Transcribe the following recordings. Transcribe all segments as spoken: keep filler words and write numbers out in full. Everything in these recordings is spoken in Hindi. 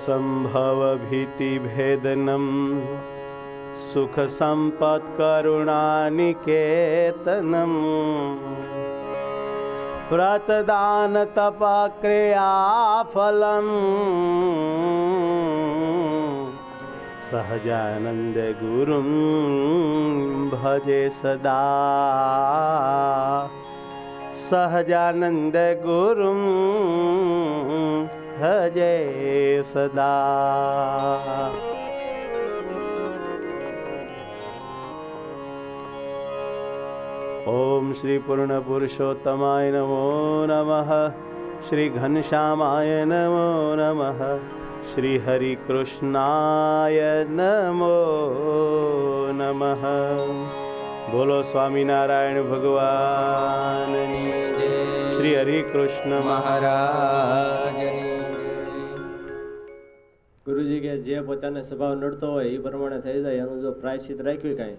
संभवभीतिभेदनम् सुखसम्पत्करुणानिकेतनम् व्रतदानतपक्रियाफलम् सहजानन्दगुरुं भजे सदा, सहजानन्दगुरुं भजे सदा। ओम श्री पूर्ण पुरुषोत्तमाय नमो नमः। श्री घनश्यामाय नमो नमः। श्री हरि कृष्णाय नमो नमः। बोलो स्वामीनारायण भगवान की जय। श्री हरि कृष्ण महाराज की जय। गुरुजी के जे पोताने स्वभाव नड़तो होय ई प्रमाणे थई जाय एनु जो प्रायश्चित राख्युं कांई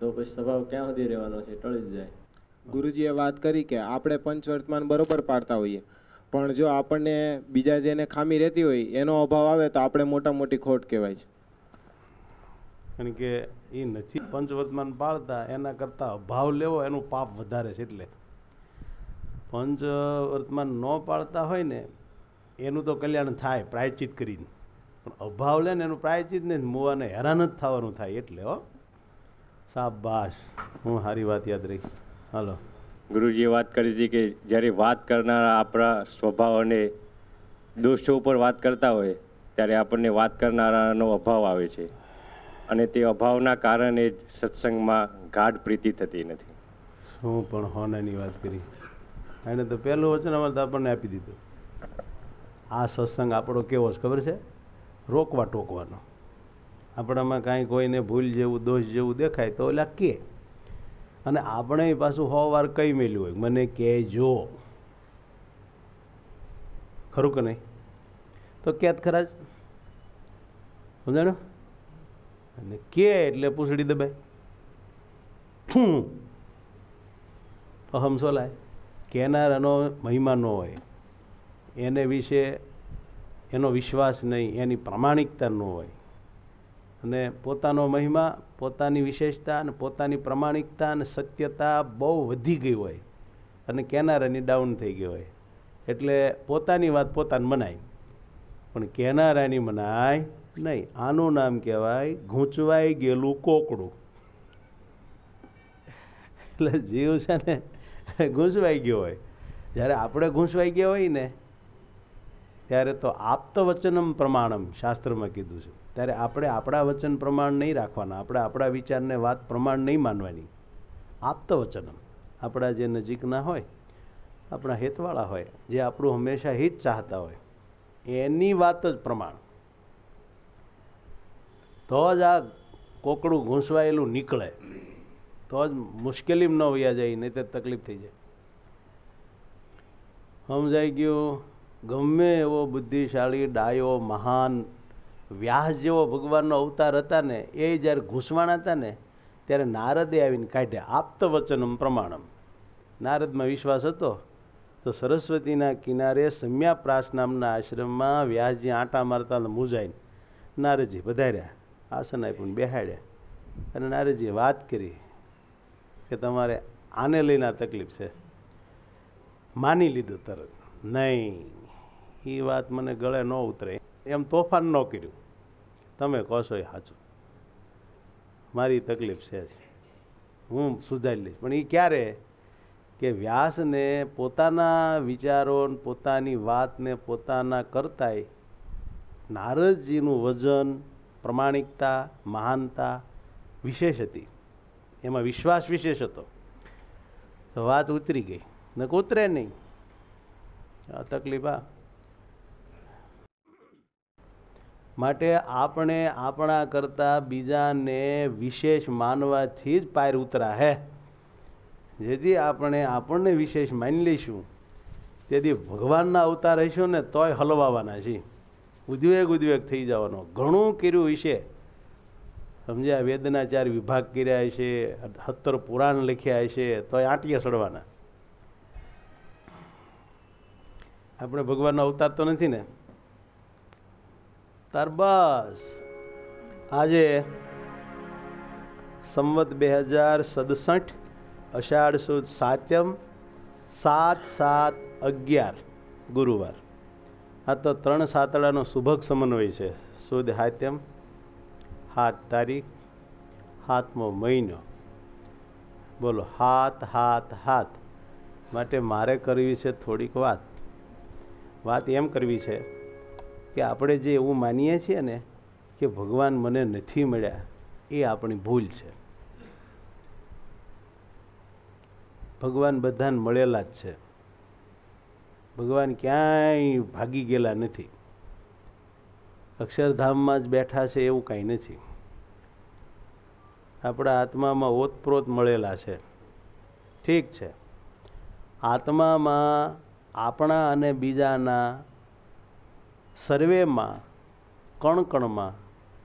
तो पछी स्वभाव क्यां सुधी रहेवानो छे, टळी ज जाय। गुरुजीए बात करी के आपणे पंचवर्तमान बरोबर पाळता होईए पण जो आपणे बीजा जेने खामी रहेती होय एनो अभाव आवे तो आपणे मोटा मोटी खोट कहेवाय छे। कारण के ई नथी पंचवर्तमान पाळता एना करता अभाव लेवो एनु पाप वधारे छे। एटले पंचवर्तमान न पाळता होय ने एनु तो कल्याण थाय प्रायश्चित करीने, पण अभाव लेने एनु प्रायश्चित ने मोवाने हैरान ज थवानुं थाय। एटले हो शाबाश, हूँ सारी बात याद रखी। हेलो गुरुजीए बात करी थी कि जयरे बात करना अपना स्वभाव और दोषों पर बात करता हो त्यारे आपने बात करना अभाव आवे छे अने ते अभावना कारणे सत्संग में गाढ़ प्रीति थती नथी। शू पण होनानी बात करी एने तो पहलू वचन अमरता आपने आपी दीधुं। आ सत्संग आपणो केवो छे खबर छे, रोकवा टोकवानो। अपना में कहीं कोई ने भूल जेव दोष जेव देखाय तो ओला के अने आपणे पाछुं सौ वार कही मेल्यु होय मने कहेजो, खरुं के नहीं तो कहत खरा ज समजाणो। अने के एटले पूछडी दबाय, फू अहम सोलाय केनारानो महिमा न होय, एने विषे एनो विश्वास नहीं, एनी प्रामाणिकता न होय अने पोतानो महिमा पोतानी विशेषता अने पोतानी प्रामाणिकता अने सत्यता बहु वधी गई होय अने केनारानी डाउन थई गई होय एटले पोतानी वात पोताने मनाय पण केनारानी मनाय नहीं। आनुं नाम कहेवाय गूंचवाई गेलुं कोकड़ुं। एटले जीव छे ने गूंचवाई गयो होय, ज्यारे आपणे गूंचवाई गया होय ने त्यारे तो आप तो वचनम प्रमाणम शास्त्र में कीधुं छे त्यारे आपणे आपणा वचन प्रमाण नहीं राखवाना, आपणे आपणा विचार ने बात प्रमाण नहीं मानवानी। आप्त वचनम आपड़ा जे नजीकना होय आपणा हितवाळा होय जे आपणुं हमेशा हित चाहता होय एनी वात ज प्रमाण तो ज आ कोकड़ू घूंसवायेलू निकले तो ज मुश्केली में न वया जाए नहीतर तकलीफ थी जाए। समजाई गयुं? गमे एवो बुद्धिशाली डायो महान व्यास जेवो भगवान अवतार हता ने ए ज्यारे घूंसवाणा हता ने त्यारे नारदे आवीने काढ्या आप्त वचनम प्रमाणम। नारद में विश्वास हतो तो सरस्वतीना किनारे सम्याप्रास नामना आश्रम में व्यासजी आटा मारता मूंझाईने नारदजी पधार्या, आसन आप्युं, बेहाड्या अने नारदजीए वात करी के तमारे आने लईने आ तकलीफ छे। मानी लीधुं तरत नहीं, ए वात मने गळे न उतरे एम तोफान न कर्युं तमे कहो छो ए साचुं, मारी तकलीफ छे हूँ सुधारी लईश। पण ए क्यारे के व्यास ने पोताना विचारों पोतानी वात ने पोताना करताय नारदजीनुं वजन प्रमाणिकता महानता विशेष हती, एमां विश्वास विशेष हतो तो वात उतरी गई न उतरे नहीं। आ तकलीफ आ माटे आपणे आपणा करता बीजाने विशेष मानवाथी ज पार उतरा है। जेदी आपणे आपणने विशेष मानी लईशुं तेदी भगवानना अवतार हशो ने तोय हलवावाना छे, उद्वेग उद्वेग थई जवानो। घणुं कर्युं हशे, समज्या, वेदना चार विभाग कर्या हशे, सत्तर पुराण लख्या हशे तोय आंटिया सड़वाना। આપણે ભગવાનનો અવતાર તો નથી ને, तार बस आजे संवत बेहजार सदसठ अषाढ़ सुद सात्यम सात सात अग्यार गुरुवार। हाँ तो त्रण सातड़ा सुभग समन्वय है। सुद सात्यम सात तारीख सातमो महीनो। बोलो हाथ हाथ हाथ माटे मारे करवी छे थोड़ीक वात। वात एम करवी छे कि आपणे जे एवुं मानीए छीए ने कि भगवान मने नथी मळ्या ए आपणी भूल छे। भगवान बधाने मळेला ज छे। भगवान क्यांय भागी गेला नथी। अक्षरधाममां ज बेठा छे एवुं कांई नथी। अपना आत्मा में ओतप्रोत मळेला छे। ठीक है, आत्मा में अपना अने बीजाना सर्वे में कणकण में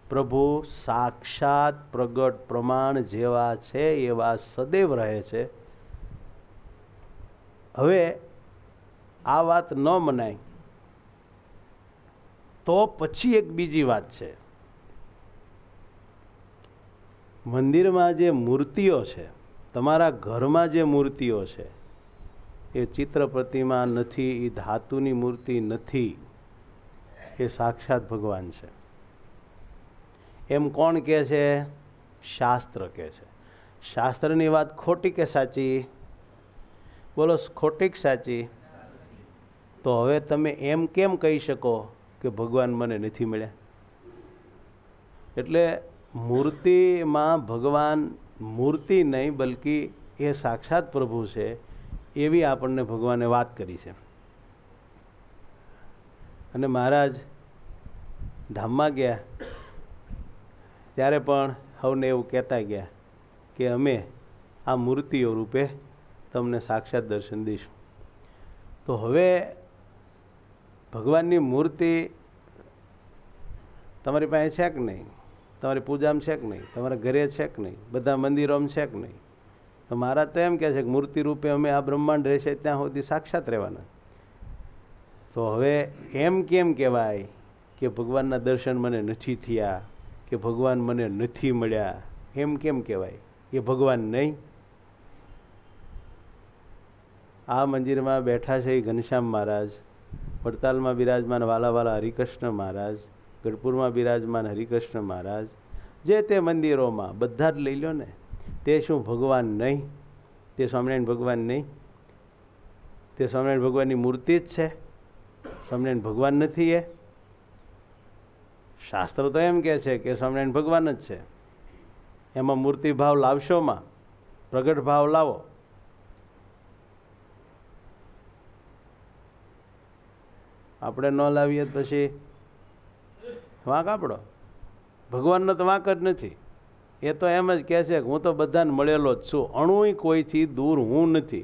प्रभु साक्षात प्रगट प्रमाण जेवा छे एवा सदैव रहे छे। हवे आ वात न मनाय तो पछी एक बीजी बात है। मंदिर में जे मूर्तिओ है, तमारा घर में जे मूर्तिओ है, ये चित्र प्रतिमा नथी, ये धातुनी मूर्ति नथी, ये साक्षात भगवान है। एम कोण कहे छे? शास्त्र कहे छे। शास्त्रनी बात खोटी के साची? बोलो खोटी के साची। तो हवे तमे एम केम कही शको कि भगवान मने नथी मळ्या? एटले मूर्ति में भगवान मूर्ति नहीं बल्कि ये साक्षात प्रभु से एवी आपने भगवाने बात करी है। अने महाराज धाम में गया त्यारे पण हवने एवं कहता गया कि अमे आ मूर्तिओ रूपे तमने साक्षात दर्शन दीशुं। तो हवे भगवानी मूर्ति तमारी पासे छे कि नहीं? तमारी पूजा में छे कि नहीं? तमारा घरे छे कि नहीं? बधा मंदिरों में छे कि नहीं? तो महाराज तो एम कहे छे कि मूर्ति रूपे अमे आ ब्रह्मांड रहेशे त्यां सुधी साक्षात रहेवाना। तो हवे एम केम कहेवाय कि भगवानना दर्शन मने नथी थया कि भगवान मने नथी मळ्या? एम केम कहेवाय? ये भगवान नहीं। आ मंदिर में बैठा छे घनश्याम महाराज, वड़ताल में विराजमान वाला वाला हरिकृष्ण महाराज, गढ़पुर में विराजमान हरिकृष्ण महाराज, जे ते मंदिरों में बधा ज लई लो ने, ते शू भगवान नहीं? ते स्वामिनारायण भगवान नहीं? ते स्वामिनारायण भगवान की मूर्ति ज छे। स्वामिनारायण भगवान नहीं है। शास्त्र तो एम कहे छे कि स्वामिनारायण भगवान ज छे। एमां मूर्ति भाव लावशो मां, प्रगट भाव लावो। आपणे न लावीए तो पछी वाँक आपड़ो। भगवान तो वाँक ज नहीं। ये तो एमज कहे छे कि हूँ तो बधाने मळेलो ज छूं, अणुय कोई थी दूर हूँ नहीं।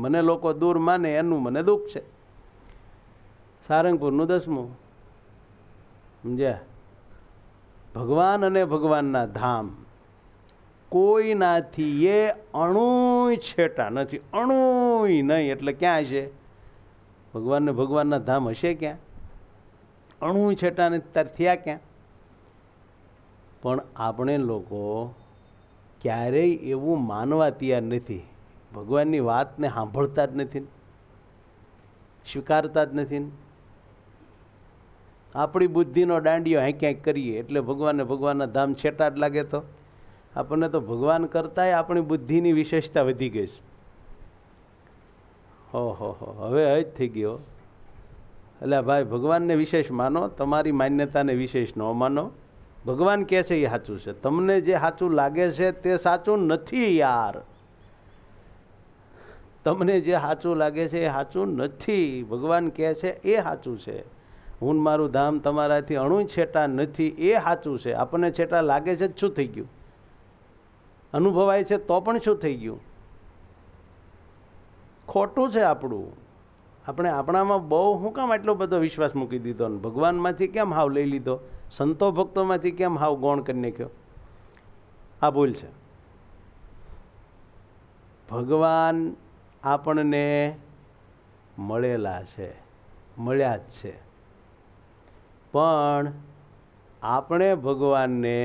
मने लोको दूर माने एनुं मने दुख छे। सारंगपुरनुं दसमुं समझ्या? भगवान अने भगवानना धाम कोई नाथी ये अणुय छेटा नहीं। अणुय नहीं एटले क्यां हशे? भगवान ने भगवानना धाम हशे क्यां? अणु छेटा ने तर थया क्या? पण आपणे लोको क्यारेय एवुं मानवा तैयार नथी। भगवाननी वात ने सांभळता ज नथी, स्वीकारता ज नथी। आपणी बुद्धिनो दांडियो हाँ क्यांक करीए एटले भगवान ने भगवानना धाम छेटा ज लागे। तो आपणे तो भगवान करतांय आपणी बुद्धिनी विशेषता वधी गई छे। हो हो हो हवे हज थई गयो। अल्ला भाई, भगवान ने विशेष मानो, तमारी मान्यता ने विशेष न मानो। भगवान कहे छे ये साचुं छे, तमने जे साचुं लागे छे ते साचुं नथी। यार, तमने जे साचुं लागे छे ए साचुं नथी। भगवान कहे छे ए साचुं छे। हूँ मारुं धाम तमाराथी अणुय छेटा नथी ए साचुं छे। आपने छेटा लागे छे छुं थई गयुं? अनुभवाय छे तो पण छुं थई गयुं? खोटुं छे आपणुं। अपने अपना में बहु हूँ काम एटलो बधो विश्वास मूकी दीधो? भगवान में केम हाव लई लीधो? संतो भक्तों में केम हाव गौण करी नाख्यो? आ भूल छे। भगवान आपने मळेला छे, मळ्या ज छे, पण આપણે ભગવાનને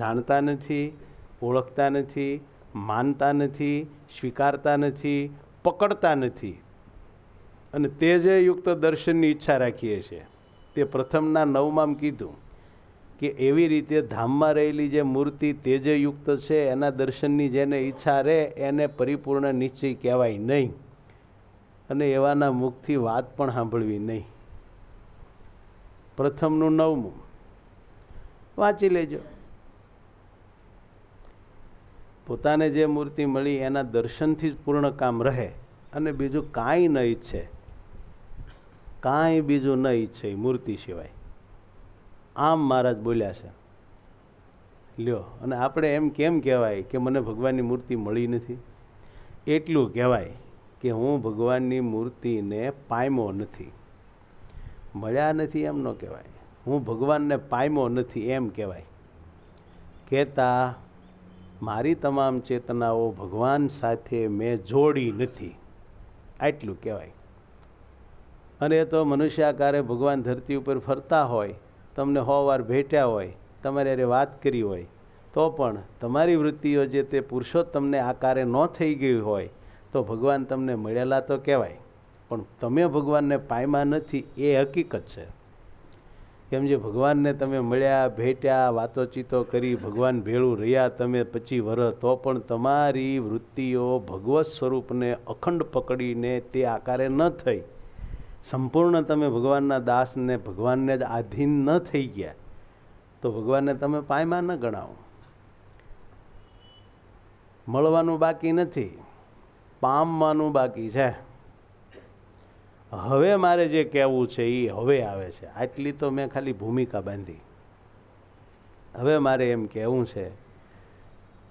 જાણતા નથી, ઓળખતા નથી, માનતા નથી, સ્વીકારતા નથી, પકડતા નથી અને તે જે યુક્ત દર્શનની ઈચ્છા રાખીએ છીએ તે પ્રથમના નવમાં કીધું કે એવી રીતે ધામમાં રહેલી જે મૂર્તિ તેજયુક્ત છે એના દર્શનની જેને ઈચ્છા રહે એને પરિપૂર્ણ નિશ્ચય કહેવાય નહીં અને એવાના મુખથી વાત પણ સાંભળવી નહીં. પ્રથમનું નવમું વાંચી લેજો. પોતાને જે મૂર્તિ મળી એના દર્શનથી જ પૂર્ણ કામ રહે અને બીજું કાંઈ ન ઈચ્છે, કાંઈ બીજું ન ઈચ્છે મૂર્તિ સિવાય. આમ મહારાજ બોલ્યા છે. લ્યો, અને આપણે એમ કેમ કહેવાય કે મને ભગવાનની મૂર્તિ મળી નથી? એટલું કહેવાય કે હું ભગવાનની મૂર્તિને પામ્યો નથી. મળ્યા નથી એમ ન કહેવાય, હું ભગવાનને પામ્યો નથી એમ કહેવાય. કહેતા મારી તમામ ચેતનાઓ ભગવાન સાથે મેં જોડી નથી, આટલું કહેવાય. અને એ તો મનુષ્યાકારે ભગવાન ધરતી ઉપર ફરતા હોય, તમને સો વાર ભેટ્યા હોય, તમારે અરે વાત કરી હોય તો પણ તમારી વૃત્તિઓ જે તે પુરુષોત્તમને આકારે ન થઈ ગઈ હોય તો ભગવાન તમને મળેલા તો કહેવાય, પણ તમે ભગવાનને પામ્યા નથી એ હકીકત છે. કેમ જે ભગવાનને તમે મળ્યા, ભેટ્યા, વાતોચીતો કરી, ભગવાન ભેળું રહ્યા તમે પચી વર્ષ, તો પણ તમારી વૃત્તિઓ ભગવત સ્વરૂપને અખંડ પકડીને તે આકારે ન થઈ, સંપૂર્ણ તમે ભગવાનના દાસને ભગવાનને જ આધીન ન થઈ ગયા તો ભગવાનને તમે પામ્યા ન ગણાવો. મળવાનું બાકી નથી, પામવાનું બાકી છે. હવે મારે જે કહેવું છે એ હવે આવે છે. આટલી તો મેં ખાલી ભૂમિકા બાંધી. હવે મારે એમ કહેવું છે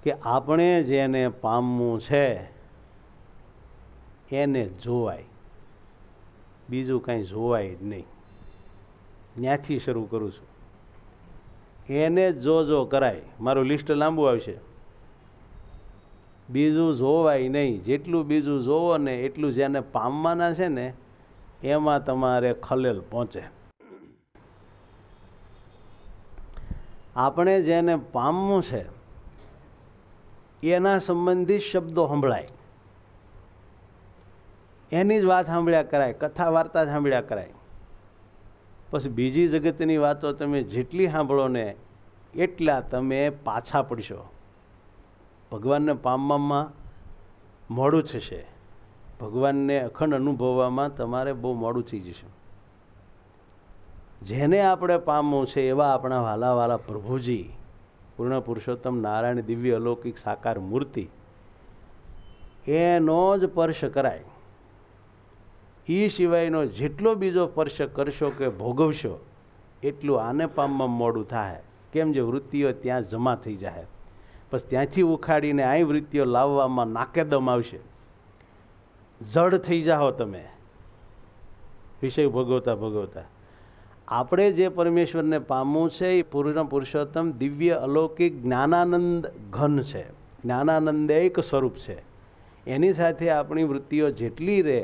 કે આપણે જેને પામવું છે એને જોવાય, બીજું કાંઈ જોવાય જ નહીં. ત્યાંથી શરૂ કરું છું. એને જો જો કરાય, મારું લિસ્ટ લાંબુ આવશે. બીજું જોવાય નહીં. જેટલું બીજું જોવો ને એટલું જેને પામવાના છે ને એમાં તમારે ખલેલ પહોંચે. આપણે જેને પામવું છે એના સંબંધી શબ્દો સંભળાય, એની જ વાત સાંભળ્યા કરાય, કથા વાર્તા સાંભળ્યા કરાય. પછી બીજી જગતની વાતો તમે જેટલી સાંભળો ને એટલા તમે પાછા પડશો. ભગવાનને પામવામાં મોડું થશે, ભગવાનને અખંડ અનુભવવામાં તમારે બહુ મોડું થઈ જશે. જેને આપણે પામવું છે એવા આપણા વાલા વાલા પ્રભુજી પૂર્ણ પુરુષોત્તમ નારાયણ દિવ્ય અલૌકિક સાકાર મૂર્તિ એનો જ સ્પર્શ કરાય. એ સિવાયનો જેટલો બીજો સ્પર્શ કરશો કે ભોગવશો એટલું આને પામમાં મોડું થાય. કેમ જે વૃત્તિઓ ત્યાં જમા થઈ જાય, પછી ત્યાંથી ઉખાડીને આ વૃત્તિઓ લાવવામાં નાકેદમ આવશે. જડ થઈ જાઓ તમે વિષય ભોગવતા ભોગવતા. આપણે જે પરમેશ્વરને પામવું છે એ પૂર્ણ પુરુષોત્તમ દિવ્ય અલૌકિક જ્ઞાનાનંદ ઘન છે, જ્ઞાનાનંદ એક સ્વરૂપ છે. એની સાથે આપણી વૃત્તિઓ જેટલી રહે,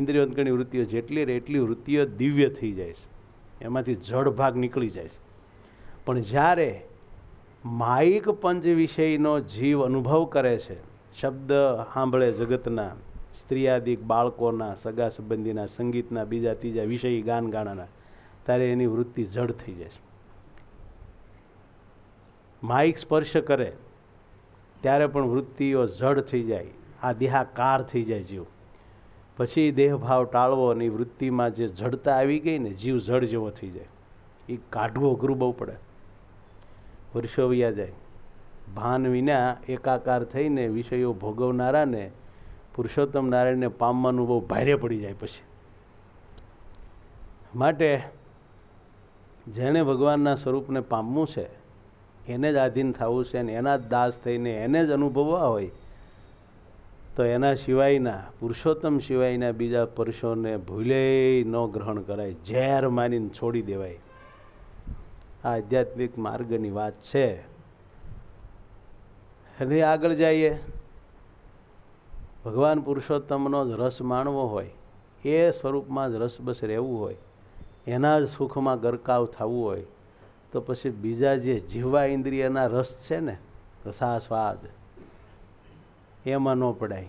ઇન્દ્રિયોદગણી વૃત્તિઓ જેટલી રહે એટલી વૃત્તિઓ દિવ્ય થઈ જાય છે, એમાંથી જડ ભાગ નીકળી જાય છે. પણ જ્યારે માયિક પંચ વિષયનો જીવ અનુભવ કરે છે, શબ્દ સાંભળે જગતના, સ્ત્રીયાદિક, બાળકોના, સગા સંબંધીના, સંગીતના, બીજા ત્રીજા વિષય ગાન ગાણાના, ત્યારે એની વૃત્તિ જડ થઈ જાય છે. માયિક સ્પર્શ કરે ત્યારે પણ વૃત્તિઓ જડ થઈ જાય, આ દેહાકાર થઈ જાય જીવ. પછી દેહભાવ ટાળવો અને વૃત્તિમાં જે જડતા આવી ગઈ ને, જીવ જડ જેવો થઈ જાય. એ કાઢવો અઘરું બહુ પડે, વર્ષો વ્યા જાય. ભાન વિના એકાકાર થઈને વિષયો ભોગવનારાને પુરુષોત્તમ નારાયણને પામવાનું બહુ ભારે પડી જાય પછી. માટે જેને ભગવાનના સ્વરૂપને પામવું છે એને જ આધીન થવું છે અને એના જ દાસ થઈને એને જ અનુભવવા હોય તો એના સિવાયના, પુરુષોત્તમ સિવાયના બીજા પુરુષોને ભૂલે ન ગ્રહણ કરાય, ઝેર માનીને છોડી દેવાય. આ આધ્યાત્મિક માર્ગની વાત છે. હવે આગળ જઈએ. ભગવાન પુરુષોત્તમનો જ રસ માણવો હોય, એ સ્વરૂપમાં જ રસબસ રહેવું હોય, એના જ સુખમાં ગરકાવ થવું હોય तो पछी बीजा जे जीवा इंद्रियना रस छे ने रसा स्वाद एमां न पडाय,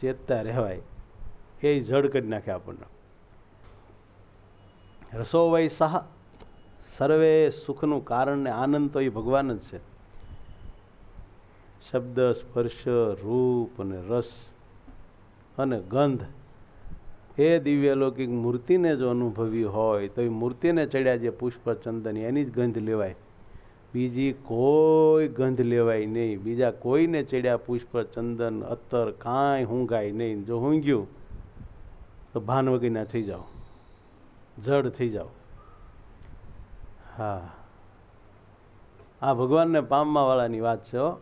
चेतता रहेवाय। ए जड़ करी नाखे आपणने। रसो वै सह सर्वे सुखनुं कारण ने आनंद तो ये भगवान ज छे। शब्द स्पर्श रूप ने रस अने गंध ए दिव्यलौकिक मूर्ति ने जो अनुभवी होय तो ये मूर्ति ने चढ़्या जे पुष्प चंदन एनी ज गंध लेवाय, बीजी कोई गंध लेवाय नहीं। बीजा कोई ने चढ़्या पुष्प चंदन अत्तर कांई हूंघाय नहीं। जो हूंघ्यु तो भान वगैरह थी जाओ, जड़ थी जाओ। हाँ, आ भगवान ने पामवा वाळानी वात छे हो।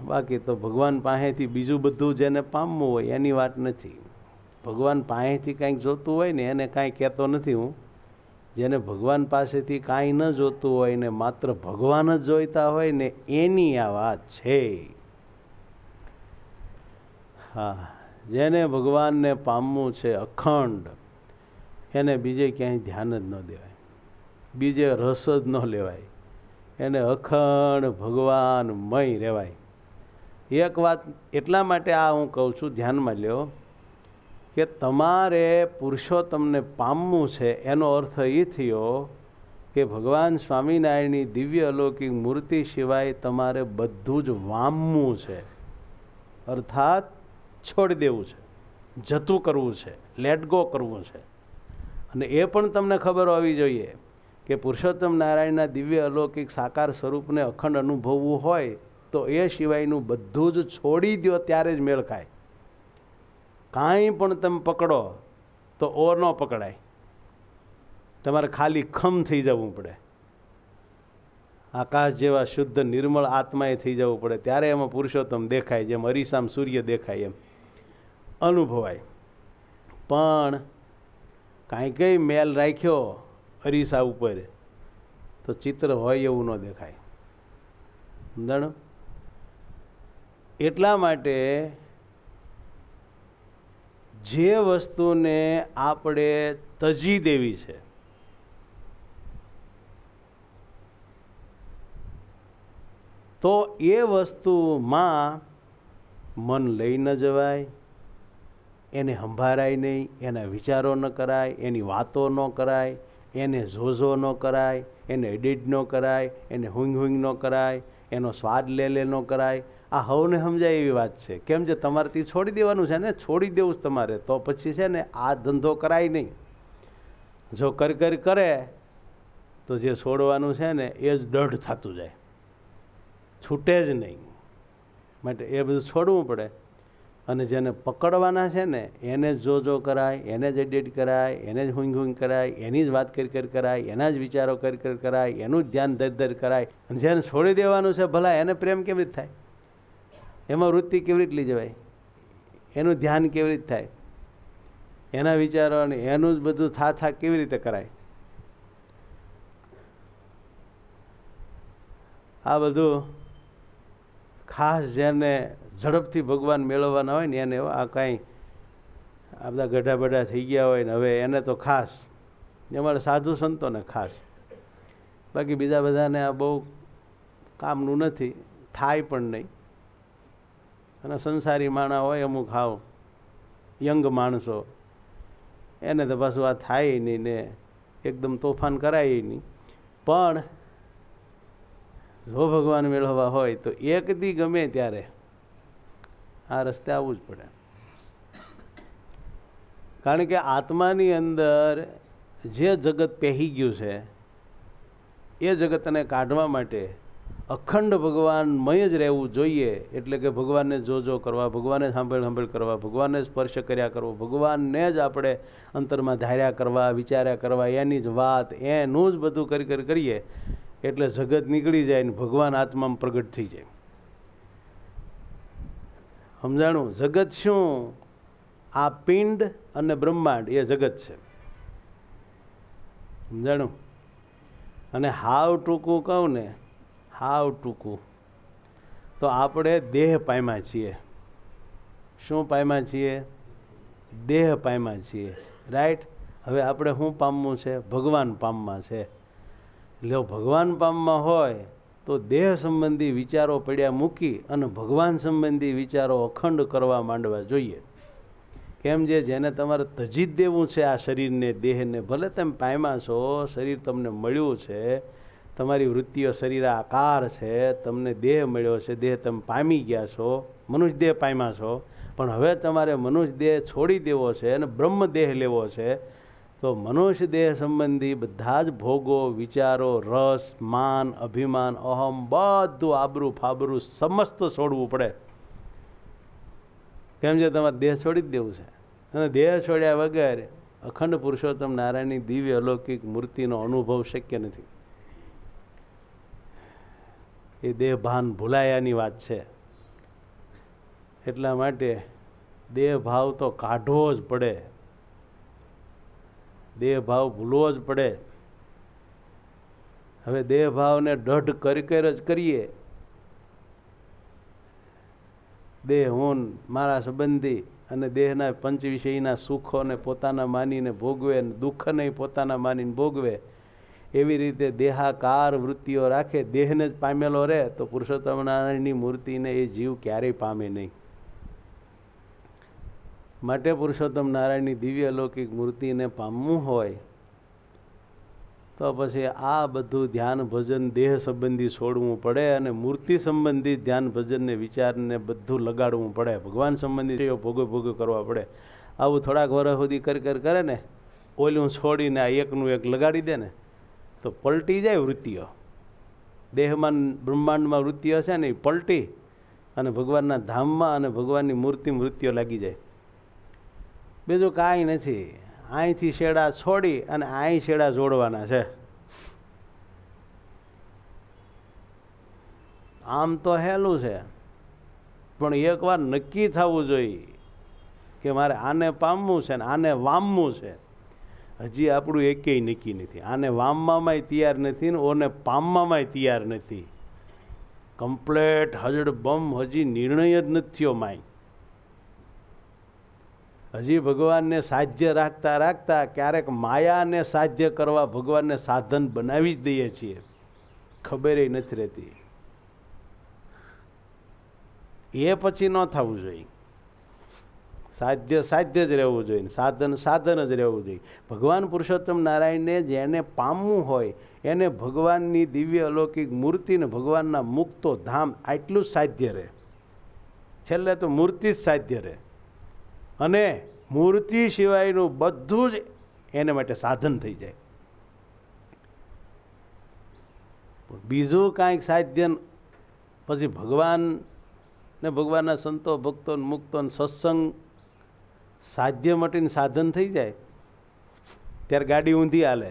बाकी तो भगवान पाहेथी बीजू बधुं जेने पामवुं होय एनी वात नथी। भगवान पाहेथी कांईक जोतुं होय ने एने कांई कहेतो नथी हूँ। जेने भगवान पासेथी कांई न जोतुं होय ने मात्र भगवान ज जोईता होय ने एनी आ वात छे। हाँ, जेने भगवान ने पामवुं छे अखंड एने बीजे क्यांय ध्यान ज न देवाय, बीजे रस ज न लेवाय, एने अखंड भगवानमय रहेवाय। एक बात एटला माटे आ हूँ कहूँ छूं, ध्यान में लो कि तमारे पुरुषोत्तम ने पामवुं छे एनो अर्थ ए थयो कि भगवान स्वामीनारायणनी दिव्य अलौकिक मूर्ति सिवाय तमारे बधुं ज वामवुं छे, अर्थात छोड़ी देवुं छे, जतुं करवुं छे, लेट गो करवुं छे। अने ए पण तमने खबर होवी जोईए कि पुरुषोत्तम नारायणना दिव्य अलौकिक साकार स्वरूपने अखंड अनुभववुं होय तो ए सिवायनु बधुं ज छोड़ी द्यो त्यारे ज मेळ खाय। कांई पण तम पकड़ो तो ओर न पकड़ाय, तमारे खाली खम थी जवुं पड़े। आकाश जेवा शुद्ध निर्मल आत्माए थी जवुं पड़े त्यारे एमां पुरुषोत्तम देखाय, जेम अरीसाम सूर्य देखाय एम अनुभवाय। पण कांई कई मेल राख्यो अरीसा उपर तो चित्र होय एवुं न देखाय। समझाणो? एटला माटे जे वस्तु ने आपणे तजी देवी छे, तो ए वस्तु मां मन लई न जवाय, एने हंभाराय नहीं, एना विचारो न कराय, एनी वातो न कराय, एने जोजो न कराय, एने एडिट न कराय, एने हुंग हुंग न कराय, एनो स्वाद ले ले न कराय। आ हवने समजाय एवी वात छे। केम जे तमारथी छोड़ी देवानुं छे ने, छोड़ी देवुं ज तमारे, तो पछी छे ने आ धंधो कराय नहीं। जो कर कर करे तो जे छोड़वानुं छे ने ए ज दृढ़ थातुं जाय, छूटे ज नहीं। माटे ए बधुं छोड़वुं पड़े। अने जेने पकड़वाना छे ने एने ज जोजो कराय, एने ज एडिट कराय, एने ज हुंग हुंग कराय, एनी ज वात कर कर कराय, एना ज विचारो कर कर कराय, एनुं ज ध्यान धर धर कराय। अने जेने छोड़ी देवानुं छे भला एने प्रेम केवी रीते थाय, एमां वृत्ति केवी रीते लई जवाय, एनुं ध्यान केवी रीते थाय, एना विचारो अने एनुं ज बधुं था था केवी रीते कराय। आ बधुं खास जेने झड़पथी भगवान मेळववाना होय ने एने आ कांई आ बधा गढा बढा थई गया होय ने हवे एने तो खास अमारा साधु संतोने खास, बाकी बीजा बधाने आ बहु कामनुं नथी, थाय पण नहीं। अने संसारी माणस होय अमुक हाव यंग माणसो एने तो पाछुं आ थाय नहीं ने एकदम तोफान कराय नहीं। पण जो भगवान मेळववा होय तो एक दी गमे त्यारे आ रस्ते आवुं ज पड़े। कारण के आत्मानी अंदर जे जगत पेही गयुं छे ए जगतने काढवा माटे अखंड भगवानमय ज रहेवुं जोईए। एटले के भगवानने जो जो करवा, भगवानने सांभळ सांभळ करवा, भगवानने स्पर्श कर्या करवो, भगवानने ज आपणे अंतरमां धार्या करवा, विचार्या करवा, एनी ज वात एनुं ज बधुं कर कर करीए एटले जगत नीकळी जाय ने भगवान आत्मामां प्रगट थई जाय। समझाणु? जगत शू? आ पिंड अने ब्रह्मांड ये जगत है। समझाणु? अने हाव टूकू कहू ने, हाव टूकू तो आपणे देह पायमा छीए। शू पायमा छीए? देह पायमा छीए, राइट। હવે આપણે શું પામવું છે? ભગવાન પામવા છે. એટલે ભગવાન પામવા હોય તો દેહ સંબંધી વિચારો પડ્યા મૂકી અને ભગવાન સંબંધી વિચારો અખંડ કરવા માંડવા જોઈએ. કેમ જે જેને તમારે તજી જ દેવું છે આ શરીરને, દેહને, ભલે તમે પામ્યા છો, શરીર તમને મળ્યું છે, તમારી વૃત્તિઓ શરીર આકાર છે, તમને દેહ મળ્યો છે, દેહ તમે પામી ગયા છો, મનુષ્ય દેહ પામ્યા છો, પણ હવે તમારે મનુષ્ય દેહ છોડી દેવો છે અને બ્રહ્મદેહ લેવો છે. તો મનુષ્ય દેહ સંબંધી બધા જ ભોગો, વિચારો, રસ, માન, અભિમાન, અહમ, બધું આબરું ફાબરું સમસ્ત છોડવું પડે. કેમ છે? તમારે દેહ છોડી જ દેવું છે. અને દેહ છોડ્યા વગર અખંડ પુરુષોત્તમ નારાયણની દિવ્ય અલૌકિક મૂર્તિનો અનુભવ શક્ય નથી. એ દેહભાન ભૂલાયાની વાત છે. એટલા માટે દેહભાવ તો કાઢવો જ પડે, દેહભાવ ભૂલવો જ પડે. હવે દેહભાવને દઢ કરી કર જ કરીએ. દેહ હું, મારા સંબંધી, અને દેહના પંચ વિષયના સુખોને પોતાના માનીને ભોગવે અને દુઃખને પોતાના માનીને ભોગવે, એવી રીતે દેહાકાર વૃત્તિઓ રાખે, દેહને જ પામેલો રહે, તો પુરુષોત્તમ નારાયણની મૂર્તિને એ જીવ ક્યારેય પામે નહીં. માટે પુરુષોત્તમ નારાયણની દિવ્ય અલૌકિક મૂર્તિને પામવું હોય તો પછી આ બધું ધ્યાન ભજન દેહ સંબંધી છોડવું પડે અને મૂર્તિ સંબંધી ધ્યાન ભજનને વિચારને બધું લગાડવું પડે, ભગવાન સંબંધી ભોગો ભોગો કરવા પડે. આવું થોડાક વર્ષ સુધી કર કર કરે ને, ઓલું છોડીને આ એકનું એક લગાડી દે ને, તો પલટી જાય વૃત્તિઓ. દેહમાં બ્રહ્માંડમાં વૃત્તિઓ છે ને એ પલટી અને ભગવાનના ધામમાં અને ભગવાનની મૂર્તિમાં વૃત્તિઓ લાગી જાય. બીજું કાંઈ નથી. અહીંથી શેડા છોડી અને અહીં શેડા જોડવાના છે. આમ તો હેલું છે, પણ એકવાર નક્કી થવું જોઈએ કે મારે આને પામવું છે ને આને વામવું છે. હજી આપણું એકેય નક્કી નથી. આને વામવામાંય તૈયાર નથી ને ઓને પામવામાંય તૈયાર નથી. કમ્પ્લેટ હજડબમ, હજી નિર્ણય જ નથી થયો માય. હજી ભગવાનને સાધ્ય રાખતા રાખતા ક્યારેક માયાને સાધ્ય કરવા ભગવાનને સાધન બનાવી જ દઈએ છીએ, ખબર એ નથી રહેતી. એ પછી ન થવું જોઈએ. સાધ્ય સાધ્ય જ રહેવું જોઈએ, સાધન સાધન જ રહેવું જોઈએ. ભગવાન પુરુષોત્તમ નારાયણને જેને પામવું હોય એને ભગવાનની દિવ્ય અલૌકિક મૂર્તિને, ભગવાનના મુક્તો ધામ, આટલું જ સાધ્ય રહે. છેલ્લે તો મૂર્તિ જ સાધ્ય રહે અને મૂર્તિ સિવાયનું બધું જ એને માટે સાધન થઈ જાય. બીજું કાંઈક સાધ્ય પછી ભગવાન ને, ભગવાનના સંતો, ભક્તો, મુક્તો, સત્સંગ સાધ્ય મટીને સાધન થઈ જાય ત્યારે ગાડી ઊંધી હાલે,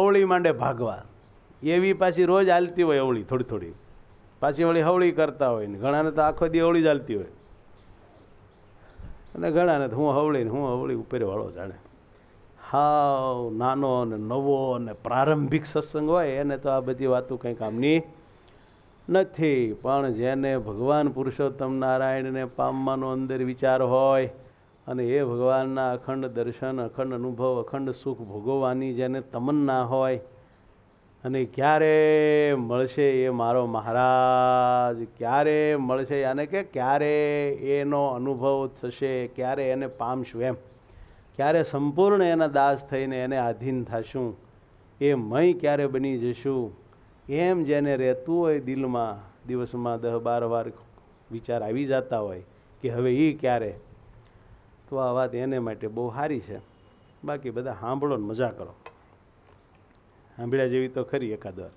અવળી માંડે ભાગવા. એવી પાછી રોજ હાલતી હોય અવળી, થોડી થોડી પાછી વળી હવળી કરતા હોય ને. ઘણાને તો આખો દી અવળી જ હાલતી હોય અને ઘણાને તો હું હવળી ને હું અવળી, ઉપર વાળો જાણે. હાવ નાનો ને નવો ને પ્રારંભિક સત્સંગ હોય એને તો આ બધી વાતો કંઈ કામની નથી. પણ જેને ભગવાન પુરુષોત્તમ નારાયણને પામવાનો અંદર વિચાર હોય અને એ ભગવાનના અખંડ દર્શન, અખંડ અનુભવ, અખંડ સુખ ભોગવવાની જેને તમન્ના હોય અને ક્યારે મળશે એ મારો મહારાજ, ક્યારે મળશે, યાને કે ક્યારે એનો અનુભવ થશે, ક્યારે એને પામશું, એમ ક્યારે સંપૂર્ણ એના દાસ થઈને એને આધીન થશું, એ મય ક્યારે બની જશું, એમ જેને રહેતું હોય દિલમાં, દિવસમાં દહ બાર વાર વિચાર આવી જતા હોય કે હવે એ ક્યારે, તો આ વાત એને માટે બહુ સારી છે. બાકી બધા સાંભળો ને મજા કરો. સાંભળ્યા જેવી તો ખરી એકાદ વાર.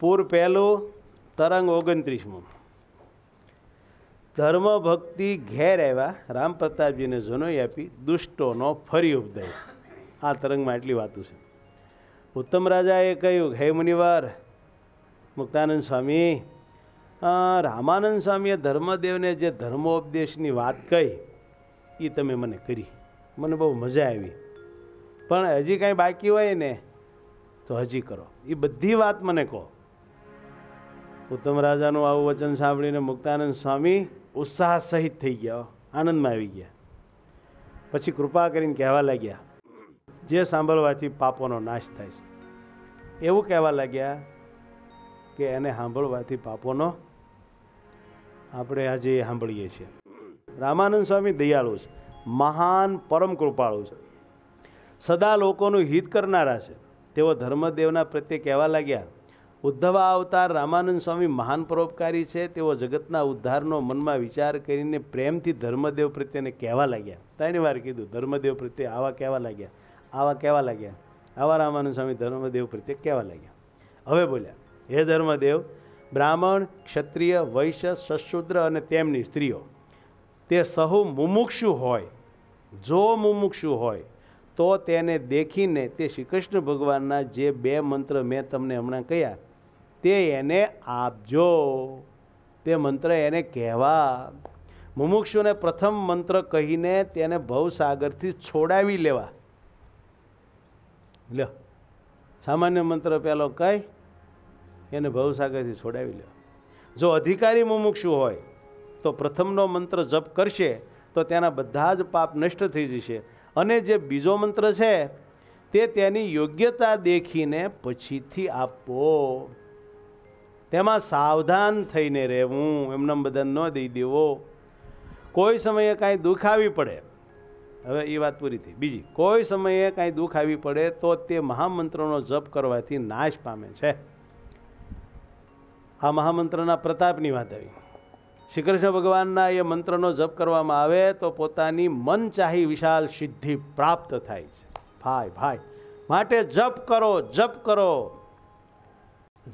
પૂર પહેલું, તરંગ ઓગણત્રીસમું. ધર્મ ભક્તિ ઘેર આવ્યા, રામ પ્રતાપજીને જનોઈ આપી, દુષ્ટોનો ફરી ઉપદય. આ તરંગમાં આટલી વાતું છે. ઉત્તમ રાજાએ કહ્યું, હે મુનિવર મુક્તાનંદ સ્વામી, રામાનંદ સ્વામીએ ધર્મદેવને જે ધર્મોપદેશની વાત કહી એ તમે મને કરી, મને બહુ મજા આવી, પણ હજી કાંઈ બાકી હોય ને તો હજી કરો, એ બધી વાત મને કહો. ઉત્તમ રાજાનું આવું વચન સાંભળીને મુક્તાનંદ સ્વામી ઉત્સાહ સહિત થઈ ગયા. आनंद में आई गया। पछी कृपा करीने कहवा लग्या जे सांभळवाथी पापोनो नाश थाय छे, एवुं कहवा लग्या के एने सांभळवाथी पापोनो आपणे आजे सांभळीए छीए। रामानंद स्वामी दयाळु छे, महान परम कृपाळु छे, सदा लोकोनुं हित करनारा छे। तेओ धर्मदेवना प्रत्ये कहवा लग्या उद्धवा अवतार रामानंद स्वामी महान परोपकारी है। तेओ जगतना उद्धारनो मनमा विचार करीने प्रेमथी धर्मदेव प्रत्येने कहवा लग्या। त्रण वार कीधुं धर्मदेव प्रत्ये आवा कहवा लग्या, आवा कहवा लग्या, आवा रामानंद स्वामी धर्मदेव प्रत्ये कहवा लग्या। हवे बोल्या हे धर्मदेव, ब्राह्मण क्षत्रिय वैश्य सशूद्र अने तेमनी स्त्रीओ ते सहु मुमुक्षु होय। जो मुमुक्षु होय तो तेने देखीने ते श्री कृष्ण भगवानना जे बे मंत्र मैं तमने हमणां कह्या ते एने आपजो। ते मंत्र एने कहेवा। मुमुक्षुने प्रथम मंत्र कहीने तेने भवसागरथी छोडावी लेवा। लो सामान्य मंत्र पहेलो कही एने भवसागरथी छोडावी लेवा। जो अधिकारी मुमुक्षु होय तो प्रथमनो मंत्र जप करशे तो तेना बधा ज पाप नष्ट थई जशे अने जे बीजो मंत्र छे ते तेनी योग्यता देखीने पछीथी आपो। तेमां सावधान थईने रहेवुं, एमनेम बदन न दई देवो। कोई समये कांई दुख आवी पड़े, हवे ए वात पूरी थई। बीजी कोई समये कांई दुख आवी पड़े तो ते महामंत्रनो जप करवाथी नाश पामे छे। आ महामंत्रना प्रतापनी वात आवी। श्री कृष्ण भगवानना ये मंत्रनो जप करवामां आवे तो पोतानी मन चाही विशाल सिद्धि प्राप्त थाय छे। भाई भाई माटे जप करो, जप करो,